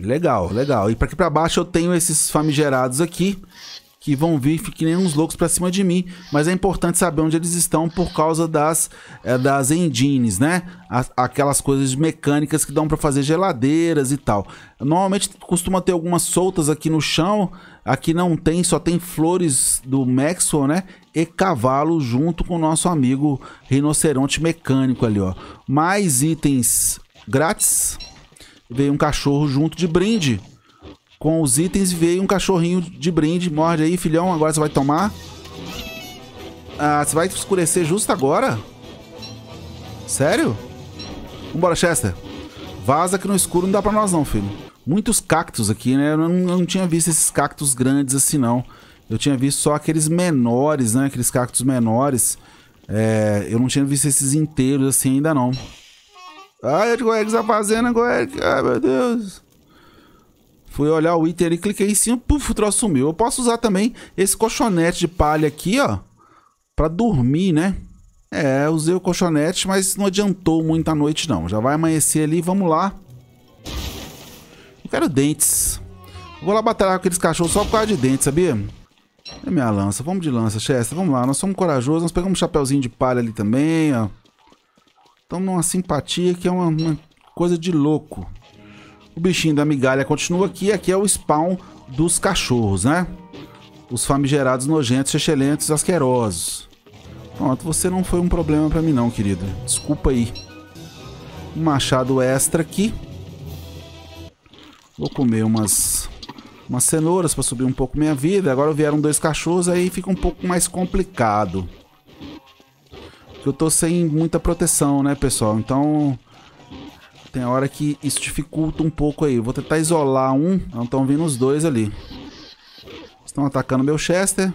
Legal, legal. E pra aqui pra baixo eu tenho esses famigerados aqui, que vão vir, que nem uns loucos pra cima de mim. Mas é importante saber onde eles estão por causa das, é, das engines, né? As, aquelas coisas mecânicas que dão pra fazer geladeiras e tal. Normalmente costuma ter algumas soltas aqui no chão. Aqui não tem, só tem flores do Maxwell, né? E cavalo junto com o nosso amigo rinoceronte mecânico ali, ó. Mais itens grátis. Veio um cachorro junto de brinde. Com os itens veio um cachorrinho de brinde. Morde aí, filhão. Agora você vai tomar. Ah, você vai escurecer justo agora? Sério? Vambora, Chester. Vaza que no escuro não dá pra nós não, filho. Muitos cactos aqui, né? Eu não, eu não tinha visto esses cactos grandes assim, não. Eu tinha visto só aqueles menores, né? Aqueles cactos menores. É, eu não tinha visto esses inteiros assim ainda, não. Ai, o que você tá fazendo, Erick? Ai, meu Deus. Fui olhar o item ali, cliquei em cima, puf, o troço sumiu. Eu posso usar também esse colchonete de palha aqui, ó, pra dormir, né? É, usei o colchonete, mas não adiantou muito a noite, não. Já vai amanhecer ali, vamos lá. Eu quero dentes. Vou lá batalhar com aqueles cachorros só por causa de dentes, sabia? É minha lança, vamos de lança, Chester, vamos lá. Nós somos corajosos, nós pegamos um chapeuzinho de palha ali também, ó. Estamos numa simpatia que é uma, uma coisa de louco. O bichinho da migalha continua aqui. Aqui é o spawn dos cachorros, né? Os famigerados nojentos, excelentes, asquerosos. Pronto, você não foi um problema pra mim não, querido. Desculpa aí. Um machado extra aqui. Vou comer umas, umas cenouras pra subir um pouco minha vida. Agora vieram dois cachorros, aí fica um pouco mais complicado. Porque eu tô sem muita proteção, né, pessoal? Então... tem hora que isso dificulta um pouco aí. Vou tentar isolar um. Não estão vindo os dois ali. Estão atacando meu Chester.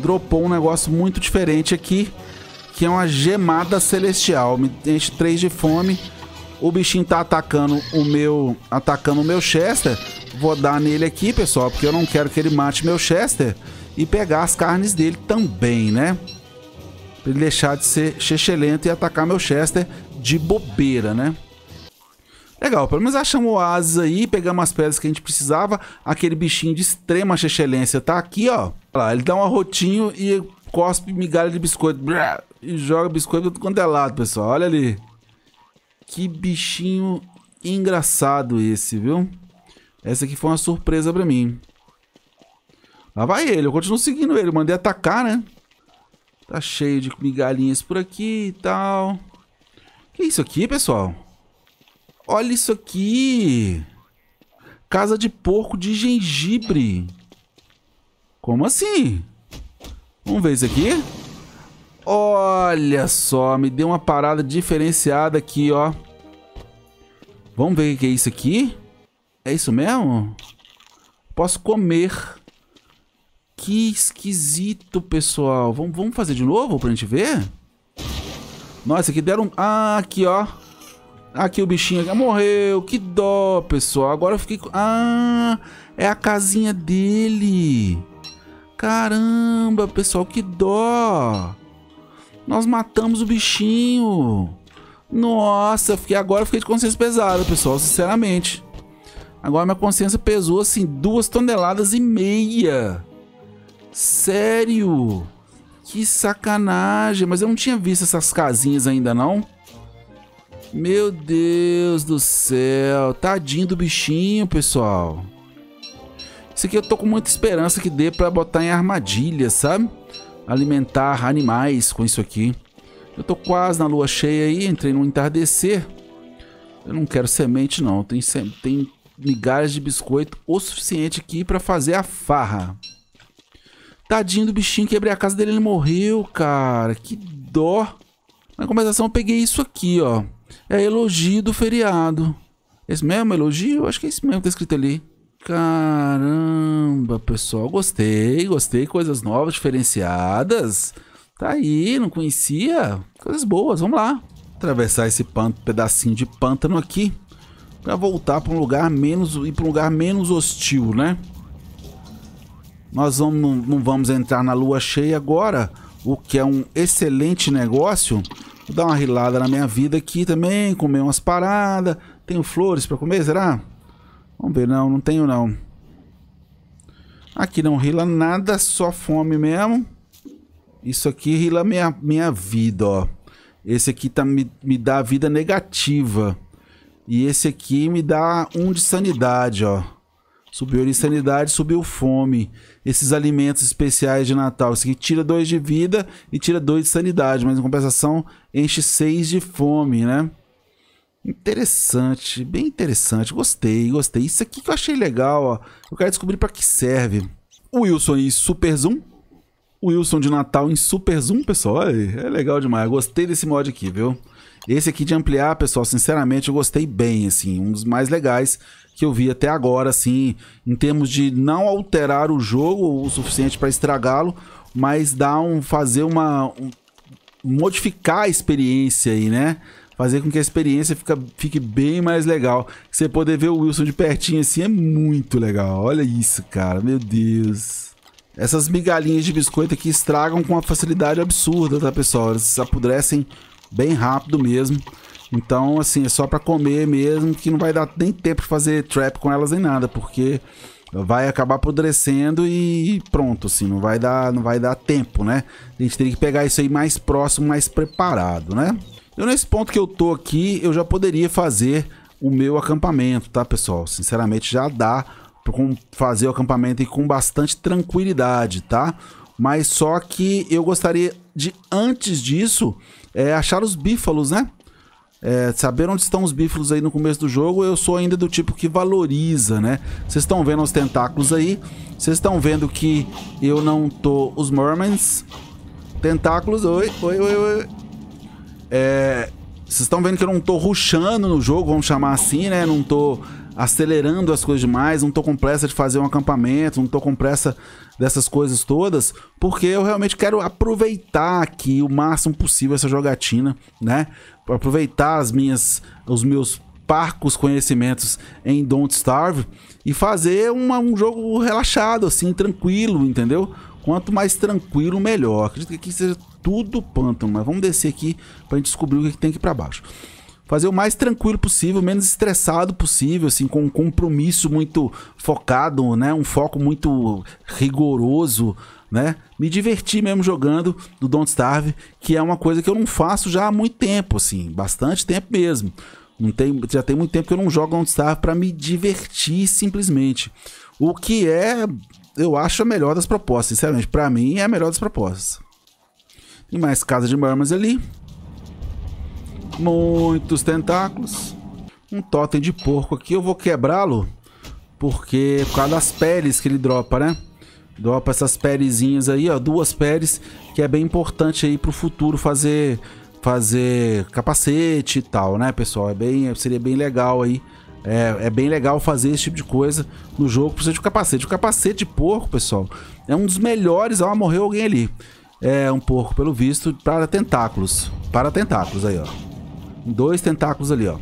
Dropou um negócio muito diferente aqui, que é uma gemada celestial. Me enche três de fome. O bichinho tá atacando o meu, atacando o meu Chester. Vou dar nele aqui, pessoal, porque eu não quero que ele mate meu Chester e pegar as carnes dele também, né? Pra ele deixar de ser chechelento e atacar meu Chester de bobeira, né? Legal, pelo menos achamos o oásis aí, pegamos as pedras que a gente precisava. Aquele bichinho de extrema excelência tá aqui, ó. Olha lá, ele dá um arrotinho e cospe migalha de biscoito. Brá, e joga biscoito quando é lado, pessoal. Olha ali. Que bichinho engraçado esse, viu? Essa aqui foi uma surpresa pra mim. Lá vai ele, eu continuo seguindo ele. Mandei atacar, né? Tá cheio de migalhinhas por aqui e tal. Que isso aqui, pessoal? Olha isso aqui. Casa de porco de gengibre. Como assim? Vamos ver isso aqui. Olha só, me deu uma parada diferenciada aqui, ó. Vamos ver o que é isso aqui. É isso mesmo? Posso comer. Que esquisito, pessoal. Vamos, vamos fazer de novo pra gente ver? Nossa, aqui deram... ah, aqui, ó. Aqui o bichinho aqui. Morreu. Que dó, pessoal. Agora eu fiquei... ah, é a casinha dele. Caramba, pessoal. Que dó. Nós matamos o bichinho. Nossa, eu fiquei... agora eu fiquei de consciência pesada, pessoal. Sinceramente. Agora minha consciência pesou, assim, duas toneladas e meia. Sério? Que sacanagem, mas eu não tinha visto essas casinhas ainda não. Meu Deus do céu, tadinho do bichinho, pessoal. Isso aqui eu tô com muita esperança que dê pra botar em armadilha, sabe? Alimentar animais com isso aqui. Eu tô quase na lua cheia aí, entrei no entardecer. Eu não quero semente, não. Tem, sem... Tem migalhas de biscoito o suficiente aqui pra fazer a farra. Tadinho do bichinho, quebrei a casa dele, ele morreu, cara. Que dó. Na compensação, eu peguei isso aqui, ó. É elogio do feriado. Esse mesmo elogio? Eu acho que é esse mesmo que tá escrito ali. Caramba, pessoal. Gostei, gostei. Coisas novas, diferenciadas. Tá aí, não conhecia. Coisas boas, vamos lá. Atravessar esse pântano, pedacinho de pântano aqui. Pra voltar pra um lugar menos... ir pra um lugar menos hostil, né? Nós vamos, não, não vamos entrar na lua cheia agora, o que é um excelente negócio. Vou dar uma rilada na minha vida aqui também, comer umas paradas. Tenho flores pra comer, será? Vamos ver, não, não tenho não. Aqui não rila nada, só fome mesmo. Isso aqui rila minha, minha vida, ó. Esse aqui tá, me, me dá vida negativa. E esse aqui me dá um de sanidade, ó. Subiu insanidade, subiu fome. Esses alimentos especiais de Natal. Isso aqui tira dois de vida e tira dois de sanidade. Mas, em compensação, enche seis de fome, né? Interessante. Bem interessante. Gostei, gostei. Isso aqui que eu achei legal, ó. Eu quero descobrir pra que serve. O Wilson em Super Zoom. O Wilson de Natal em Super Zoom, pessoal. É legal demais. Gostei desse mod aqui, viu? Esse aqui de ampliar, pessoal, sinceramente, eu gostei bem, assim. Um dos mais legais que eu vi até agora, assim, em termos de não alterar o jogo o suficiente para estragá-lo, mas dar um, fazer uma... Um, modificar a experiência aí, né? Fazer com que a experiência fica, fique bem mais legal. Você poder ver o Wilson de pertinho, assim, é muito legal. Olha isso, cara, meu Deus. Essas migalhinhas de biscoito aqui estragam com uma facilidade absurda, tá, pessoal? Eles apodrecem bem rápido mesmo. Então, assim, é só pra comer mesmo, que não vai dar nem tempo de fazer trap com elas nem nada, porque vai acabar apodrecendo e pronto, assim, não vai dar, não vai dar tempo, né? A gente teria que pegar isso aí mais próximo, mais preparado, né? Eu, nesse ponto que eu tô aqui, eu já poderia fazer o meu acampamento, tá, pessoal? Sinceramente, já dá pra fazer o acampamento aí com bastante tranquilidade, tá? Mas só que eu gostaria de, antes disso, é, achar os bífalos, né? É, saber onde estão os bífalos aí no começo do jogo. Eu sou ainda do tipo que valoriza, né? Vocês estão vendo os tentáculos aí. Vocês estão vendo que eu não tô... Os Mermans... Tentáculos... Oi, oi, oi, oi. É... Vocês estão vendo que eu não tô rushando no jogo, vamos chamar assim, né? Não tô acelerando as coisas demais. Não tô com pressa de fazer um acampamento. Não tô com pressa dessas coisas todas. Porque eu realmente quero aproveitar aqui o máximo possível essa jogatina, né? Pra aproveitar as minhas, os meus parcos conhecimentos em Don't Starve e fazer uma, um jogo relaxado, assim, tranquilo, entendeu? Quanto mais tranquilo, melhor. Acredito que aqui seja tudo pântano, mas vamos descer aqui pra gente descobrir o que tem aqui pra baixo. Fazer o mais tranquilo possível, menos estressado possível, assim, com um compromisso muito focado, né? Um foco muito rigoroso, né? Me divertir mesmo jogando do Don't Starve, que é uma coisa que eu não faço já há muito tempo, assim, bastante tempo mesmo. Não tem, já tem muito tempo que eu não jogo Don't Starve para me divertir simplesmente. O que é, eu acho, a melhor das propostas, sinceramente. Para mim é a melhor das propostas. Tem mais casa de Mermans ali. Muitos tentáculos. Um totem de porco aqui. Eu vou quebrá-lo porque por causa das peles que ele dropa, né? Dropa essas pelezinhas aí, ó. Duas peles, que é bem importante aí pro futuro fazer, fazer capacete e tal, né, pessoal? É bem, seria bem legal aí. É, é bem legal fazer esse tipo de coisa no jogo. Precisa de um capacete. O capacete de porco, pessoal, é um dos melhores. Ah, morreu alguém ali. É um porco, pelo visto, para tentáculos. Para tentáculos aí, ó. Dois tentáculos ali, ó.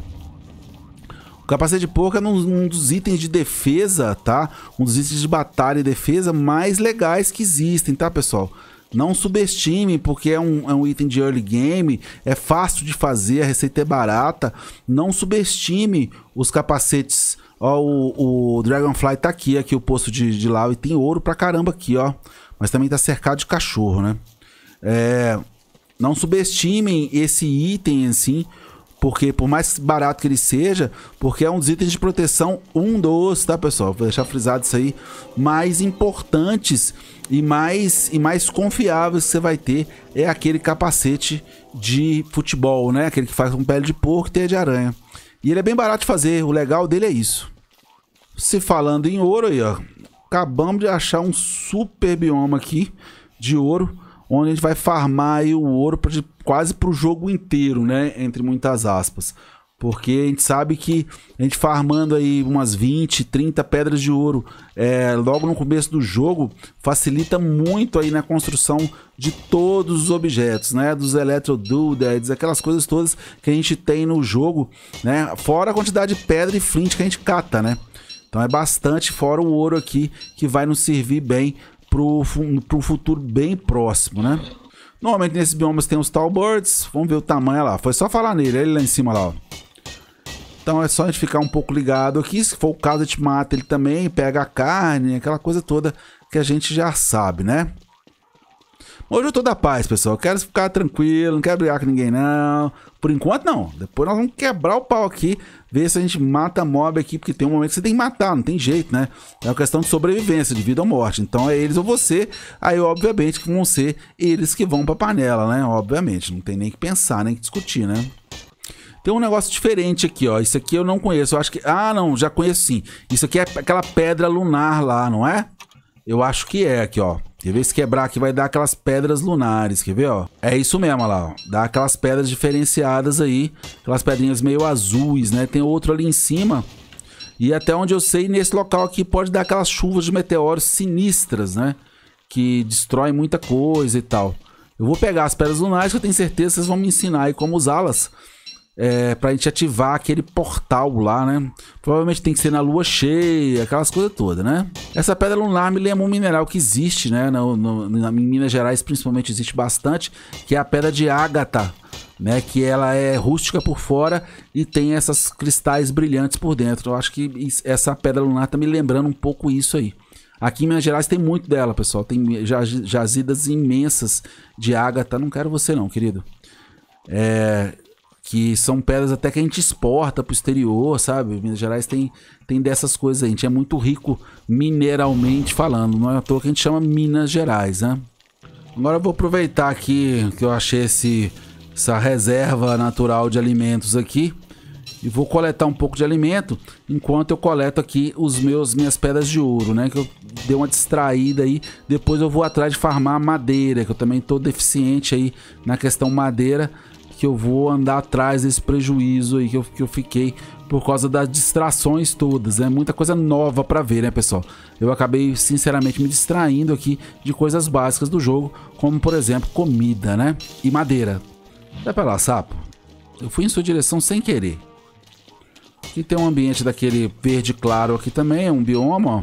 O capacete de porco é um, um dos itens de defesa, tá? Um dos itens de batalha e defesa mais legais que existem, tá, pessoal? Não subestime, porque é um, é um item de early game, é fácil de fazer, a receita é barata. Não subestime os capacetes. Ó, o, o Dragonfly tá aqui, aqui o poço de, de lava, e tem ouro pra caramba aqui, ó. Mas também tá cercado de cachorro, né? É... Não subestimem esse item, assim... Porque por mais barato que ele seja, porque é um dos itens de proteção, um dos, tá, pessoal? Vou deixar frisado isso aí, mais importantes e mais, e mais confiáveis que você vai ter é aquele capacete de futebol, né? Aquele que faz com pele de porco e teia de aranha. E ele é bem barato de fazer, o legal dele é isso. Se falando em ouro aí, ó, acabamos de achar um super bioma aqui de ouro, onde a gente vai farmar aí o ouro pra, quase pro jogo inteiro, né, entre muitas aspas. Porque a gente sabe que a gente farmando aí umas vinte, trinta pedras de ouro é, logo no começo do jogo facilita muito aí na construção de todos os objetos, né? Dos Electro-Doodles, aquelas coisas todas que a gente tem no jogo, né? Fora a quantidade de pedra e flint que a gente cata, né? Então é bastante, fora o ouro aqui que vai nos servir bem pro, pro futuro bem próximo, né? Normalmente nesses biomas tem os Tallbirds, vamos ver o tamanho lá. Foi só falar nele, ele lá em cima lá, ó. Então é só a gente ficar um pouco ligado aqui, se for o caso a gente mata ele também, pega a carne, aquela coisa toda que a gente já sabe, né? Hoje eu tô da paz, pessoal, eu quero ficar tranquilo, não quero brigar com ninguém não, por enquanto não, depois nós vamos quebrar o pau aqui, ver se a gente mata mob aqui, porque tem um momento que você tem que matar, não tem jeito, né? É uma questão de sobrevivência, de vida ou morte, então é eles ou você, aí obviamente que vão ser eles que vão pra panela, né? Obviamente, não tem nem que pensar, nem que discutir, né? Tem um negócio diferente aqui, ó. Isso aqui eu não conheço. Eu acho que... Ah, não. Já conheço sim. Isso aqui é aquela pedra lunar lá, não é? Eu acho que é aqui, ó. Quer ver se quebrar aqui vai dar aquelas pedras lunares. Quer ver, ó? É isso mesmo, olha lá, ó. Dá aquelas pedras diferenciadas aí. Aquelas pedrinhas meio azuis, né? Tem outro ali em cima. E até onde eu sei, nesse local aqui pode dar aquelas chuvas de meteoros sinistras, né? Que destroem muita coisa e tal. Eu vou pegar as pedras lunares que eu tenho certeza que vocês vão me ensinar aí como usá-las. É, pra gente ativar aquele portal lá, né? Provavelmente tem que ser na lua cheia, aquelas coisas todas, né? Essa pedra lunar me lembra um mineral que existe, né? No, no, na Minas Gerais, principalmente, existe bastante, que é a pedra de ágata, né? Que ela é rústica por fora e tem essas cristais brilhantes por dentro. Eu acho que essa pedra lunar tá me lembrando um pouco isso aí. Aqui em Minas Gerais tem muito dela, pessoal. Tem jazidas imensas de ágata. Não quero você não, querido. É... Que são pedras até que a gente exporta pro exterior, sabe? Minas Gerais tem, tem dessas coisas aí. A gente é muito rico mineralmente falando. Não é à toa que a gente chama Minas Gerais, né? Agora eu vou aproveitar aqui que eu achei esse, essa reserva natural de alimentos aqui. E vou coletar um pouco de alimento enquanto eu coleto aqui os meus, minhas pedras de ouro, né? Que eu dei uma distraída aí. Depois eu vou atrás de farmar madeira, que eu também tô deficiente aí na questão madeira. Que eu vou andar atrás desse prejuízo aí que eu, que eu fiquei por causa das distrações todas, né? Muita coisa nova pra ver, né, pessoal? Eu acabei, sinceramente, me distraindo aqui de coisas básicas do jogo, como, por exemplo, comida, né? E madeira. Dá pra lá, sapo. Eu fui em sua direção sem querer. Aqui tem um ambiente daquele verde claro aqui também, é um bioma, ó,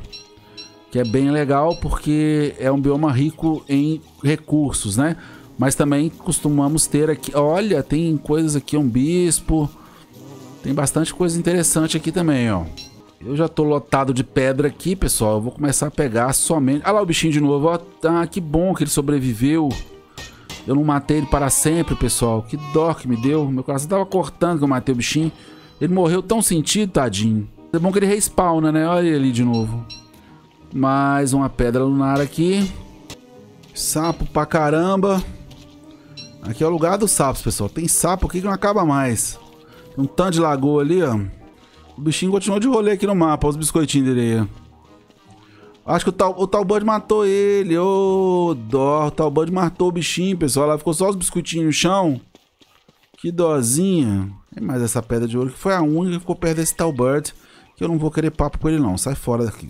que é bem legal porque é um bioma rico em recursos, né? Mas também costumamos ter aqui... Olha, tem coisas aqui, um bispo. Tem bastante coisa interessante aqui também, ó. Eu já tô lotado de pedra aqui, pessoal. Eu vou começar a pegar somente... Ah lá, o bichinho de novo, ó. Ah, que bom que ele sobreviveu. Eu não matei ele para sempre, pessoal. Que dó que me deu. Meu coração tava cortando que eu matei o bichinho. Ele morreu tão sentido, tadinho. É bom que ele respawna, né? Olha ele ali de novo. Mais uma pedra lunar aqui. Sapo pra caramba. Aqui é o lugar dos sapos, pessoal. Tem sapo aqui que não acaba mais. Tem um tanto de lagoa ali, ó. O bichinho continuou de rolê aqui no mapa. Os biscoitinhos dele aí. Acho que o, tal, o Tallbird matou ele. Ô, oh, dó. O Tallbird matou o bichinho, pessoal. Lá ficou só os biscoitinhos no chão. Que dozinha. Tem mais essa pedra de ouro que foi a única que ficou perto desse Tallbird. Que eu não vou querer papo com ele, não. Sai fora daqui.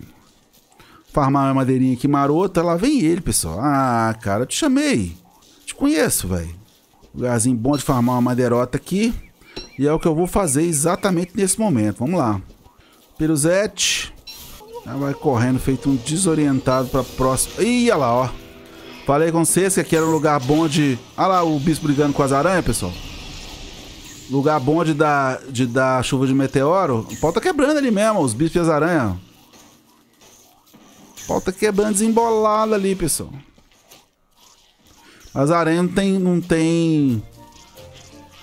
Farmar minha madeirinha aqui marota. Lá vem ele, pessoal. Ah, cara, eu te chamei. Te conheço, velho. Lugarzinho bom de farmar uma madeirota aqui. E é o que eu vou fazer exatamente nesse momento. Vamos lá. Piruzete. Já vai correndo, feito um desorientado pra próxima. Ih, olha lá, ó. Falei com vocês que aqui era um lugar bom de... Olha lá o bispo brigando com as aranhas, pessoal. Lugar bom de dar, de dar chuva de meteoro. O pau tá quebrando ali mesmo, os bispos e as aranhas. O pau tá quebrando desembolado ali, pessoal. As aranhas não tem... Não tem...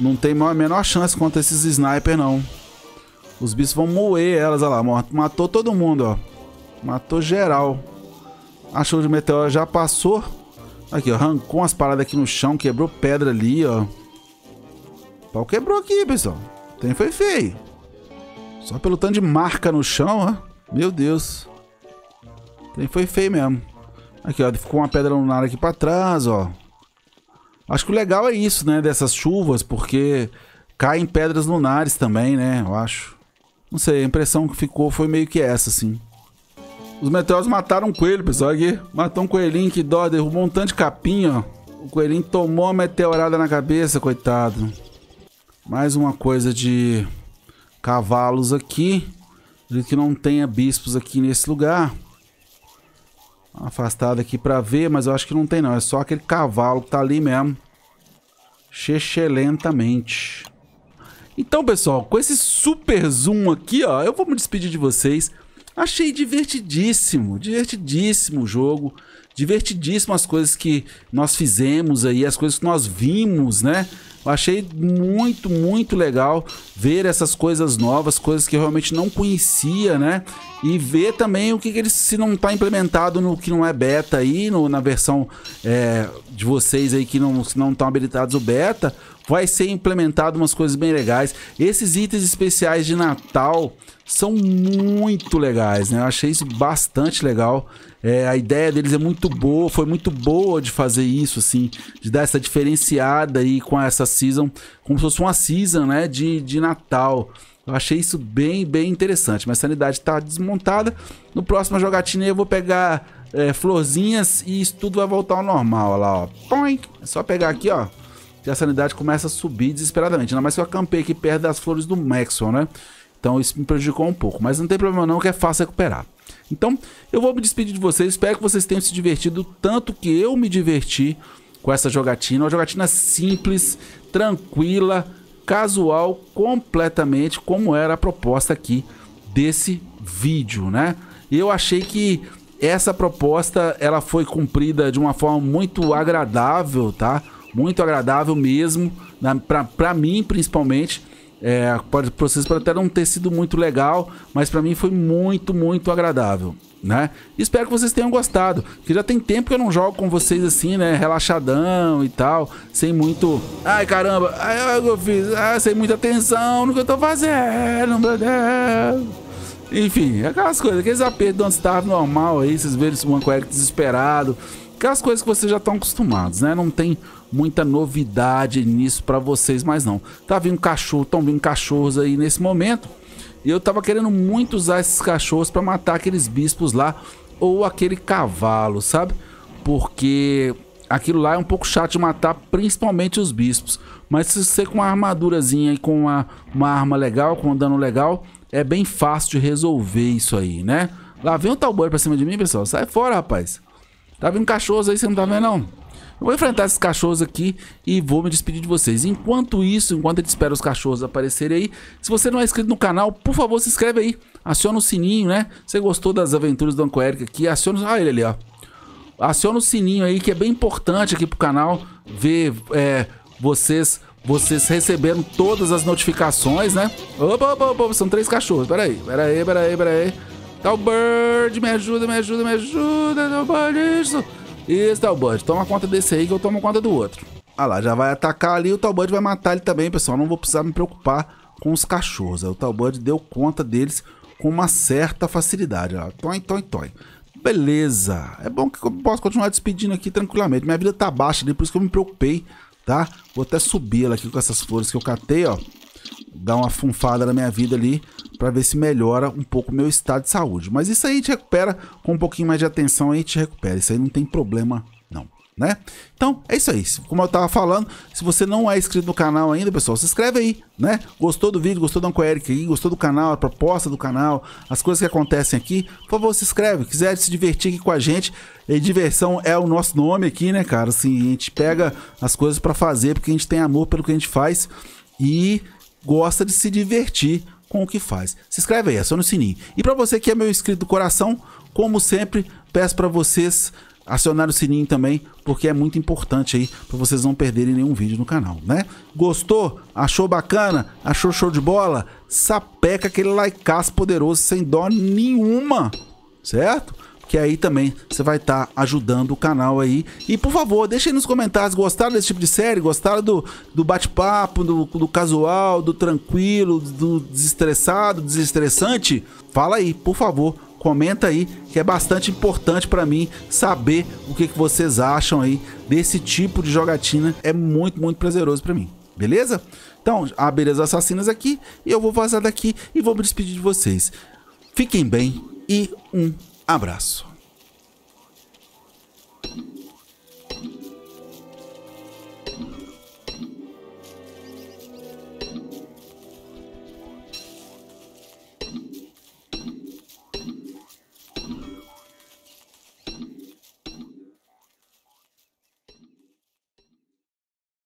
Não tem a menor chance contra esses snipers, não. Os bichos vão moer elas, olha lá. Matou todo mundo, ó. Matou geral. A chuva de meteoro já passou. Aqui, ó. Arrancou umas paradas aqui no chão. Quebrou pedra ali, ó. O pau quebrou aqui, pessoal. Tem foi feio. Só pelo tanto de marca no chão, ó. Meu Deus. Ele foi feio mesmo. Aqui, ó. Ficou uma pedra lunar aqui pra trás, ó. Acho que o legal é isso, né? Dessas chuvas, porque caem pedras lunares também, né? Eu acho. Não sei, a impressão que ficou foi meio que essa, assim. Os meteoros mataram um coelho, pessoal. Aqui. Matou um coelhinho, que dó. Derrubou um tanto de capim, ó. O coelhinho tomou a meteorada na cabeça, coitado. Mais uma coisa de cavalos aqui. Que não tenha bispos aqui nesse lugar. Afastado aqui pra ver, mas eu acho que não tem não. É só aquele cavalo que tá ali mesmo. Xexê lentamente. Então, pessoal, com esse super zoom aqui, ó, eu vou me despedir de vocês. Achei divertidíssimo, divertidíssimo o jogo. Divertidíssimo as coisas que nós fizemos aí, as coisas que nós vimos, né? Eu achei muito, muito legal ver essas coisas novas, coisas que eu realmente não conhecia, né? E ver também o que, que eles, se não tá implementado no que não é beta aí, no, na versão é, de vocês aí que não, não estão habilitados o beta, vai ser implementado umas coisas bem legais. Esses itens especiais de Natal são muito legais, né? Eu achei isso bastante legal. É, a ideia deles é muito boa, foi muito boa de fazer isso, assim, de dar essa diferenciada aí com essa season, como se fosse uma season, né, de, de Natal. Eu achei isso bem, bem interessante. Mas a sanidade tá desmontada. No próximo jogatina eu vou pegar é, florzinhas e isso tudo vai voltar ao normal, olha lá, ó. Poink. É só pegar aqui, ó, que a sanidade começa a subir desesperadamente. Ainda mais que eu acampei aqui perto das flores do Maxwell, né? Então isso me prejudicou um pouco, mas não tem problema não, que é fácil recuperar. Então, eu vou me despedir de vocês. Espero que vocês tenham se divertido tanto que eu me diverti com essa jogatina. Uma jogatina simples, tranquila, casual, completamente como era a proposta aqui desse vídeo, né? Eu achei que essa proposta ela foi cumprida de uma forma muito agradável, tá? Muito agradável mesmo, pra, pra mim principalmente. É, pode, vocês podem até não ter sido muito legal, mas pra mim foi muito, muito agradável, né? Espero que vocês tenham gostado, porque já tem tempo que eu não jogo com vocês assim, né? Relaxadão e tal, sem muito... Ai, caramba, ai, eu fiz... Ai, sem muita atenção no que eu tô fazendo, meu Deus. Enfim, aquelas coisas, aqueles apertos do Don't Starve normal aí, vocês verem o Uncle Erick desesperado. Aquelas coisas que vocês já estão acostumados, né? Não tem muita novidade nisso pra vocês, mas não. Tá vindo cachorro, estão vindo cachorros aí nesse momento. E eu tava querendo muito usar esses cachorros pra matar aqueles bispos lá. Ou aquele cavalo, sabe? Porque aquilo lá é um pouco chato de matar, principalmente os bispos. Mas se você com uma armadurazinha e com uma, uma arma legal, com um dano legal, é bem fácil de resolver isso aí, né? Lá vem um Tallbird pra cima de mim, pessoal. Sai fora, rapaz. Tá vindo cachorros aí, você não tá vendo, não? Eu vou enfrentar esses cachorros aqui e vou me despedir de vocês. Enquanto isso, enquanto a gente espera os cachorros aparecerem aí, se você não é inscrito no canal, por favor, se inscreve aí. Aciona o sininho, né? Se você gostou das aventuras do Uncle Erick aqui, aciona... Ah, ele ali, ó. Aciona o sininho aí, que é bem importante aqui pro canal ver é, vocês, vocês recebendo todas as notificações, né? Opa, opa, opa, são três cachorros. Pera aí, pera aí, pera aí, pera aí. Tallbird, me ajuda, me ajuda, me ajuda, Tallbird, isso. Isso, Tallbird, toma conta desse aí que eu tomo conta do outro. Ah lá, já vai atacar ali, o Tallbird vai matar ele também, pessoal. Não vou precisar me preocupar com os cachorros. O Tallbird deu conta deles com uma certa facilidade. Toi, toi, toi. Beleza, é bom que eu posso continuar despedindo aqui tranquilamente. Minha vida tá baixa ali, por isso que eu me preocupei, tá? Vou até subir ela aqui com essas flores que eu catei, ó. Dar uma funfada na minha vida ali pra ver se melhora um pouco o meu estado de saúde. Mas isso aí te recupera com um pouquinho mais de atenção aí, te recupera. Isso aí não tem problema não, né? Então, é isso aí. Como eu tava falando, se você não é inscrito no canal ainda, pessoal, se inscreve aí, né? Gostou do vídeo, gostou do Uncle Erick aí, gostou do canal, a proposta do canal, as coisas que acontecem aqui, por favor, se inscreve. Se quiser se divertir aqui com a gente, e diversão é o nosso nome aqui, né, cara? Assim, a gente pega as coisas pra fazer porque a gente tem amor pelo que a gente faz e... gosta de se divertir com o que faz. Se inscreve aí, aciona o sininho. E para você que é meu inscrito do coração, como sempre, peço para vocês acionarem o sininho também, porque é muito importante aí para vocês não perderem nenhum vídeo no canal, né? Gostou? Achou bacana? Achou show de bola? Sapeca aquele likeaço poderoso sem dó nenhuma, certo? que aí também você vai estar tá ajudando o canal aí. E por favor, deixem nos comentários, gostaram desse tipo de série? Gostaram do, do bate-papo, do, do casual, do tranquilo, do desestressado, desestressante? Fala aí, por favor, comenta aí, que é bastante importante para mim saber o que, que vocês acham aí desse tipo de jogatina. É muito, muito prazeroso para mim, beleza? Então, abelhas assassinas aqui, e eu vou vazar daqui e vou me despedir de vocês. Fiquem bem e um abraço.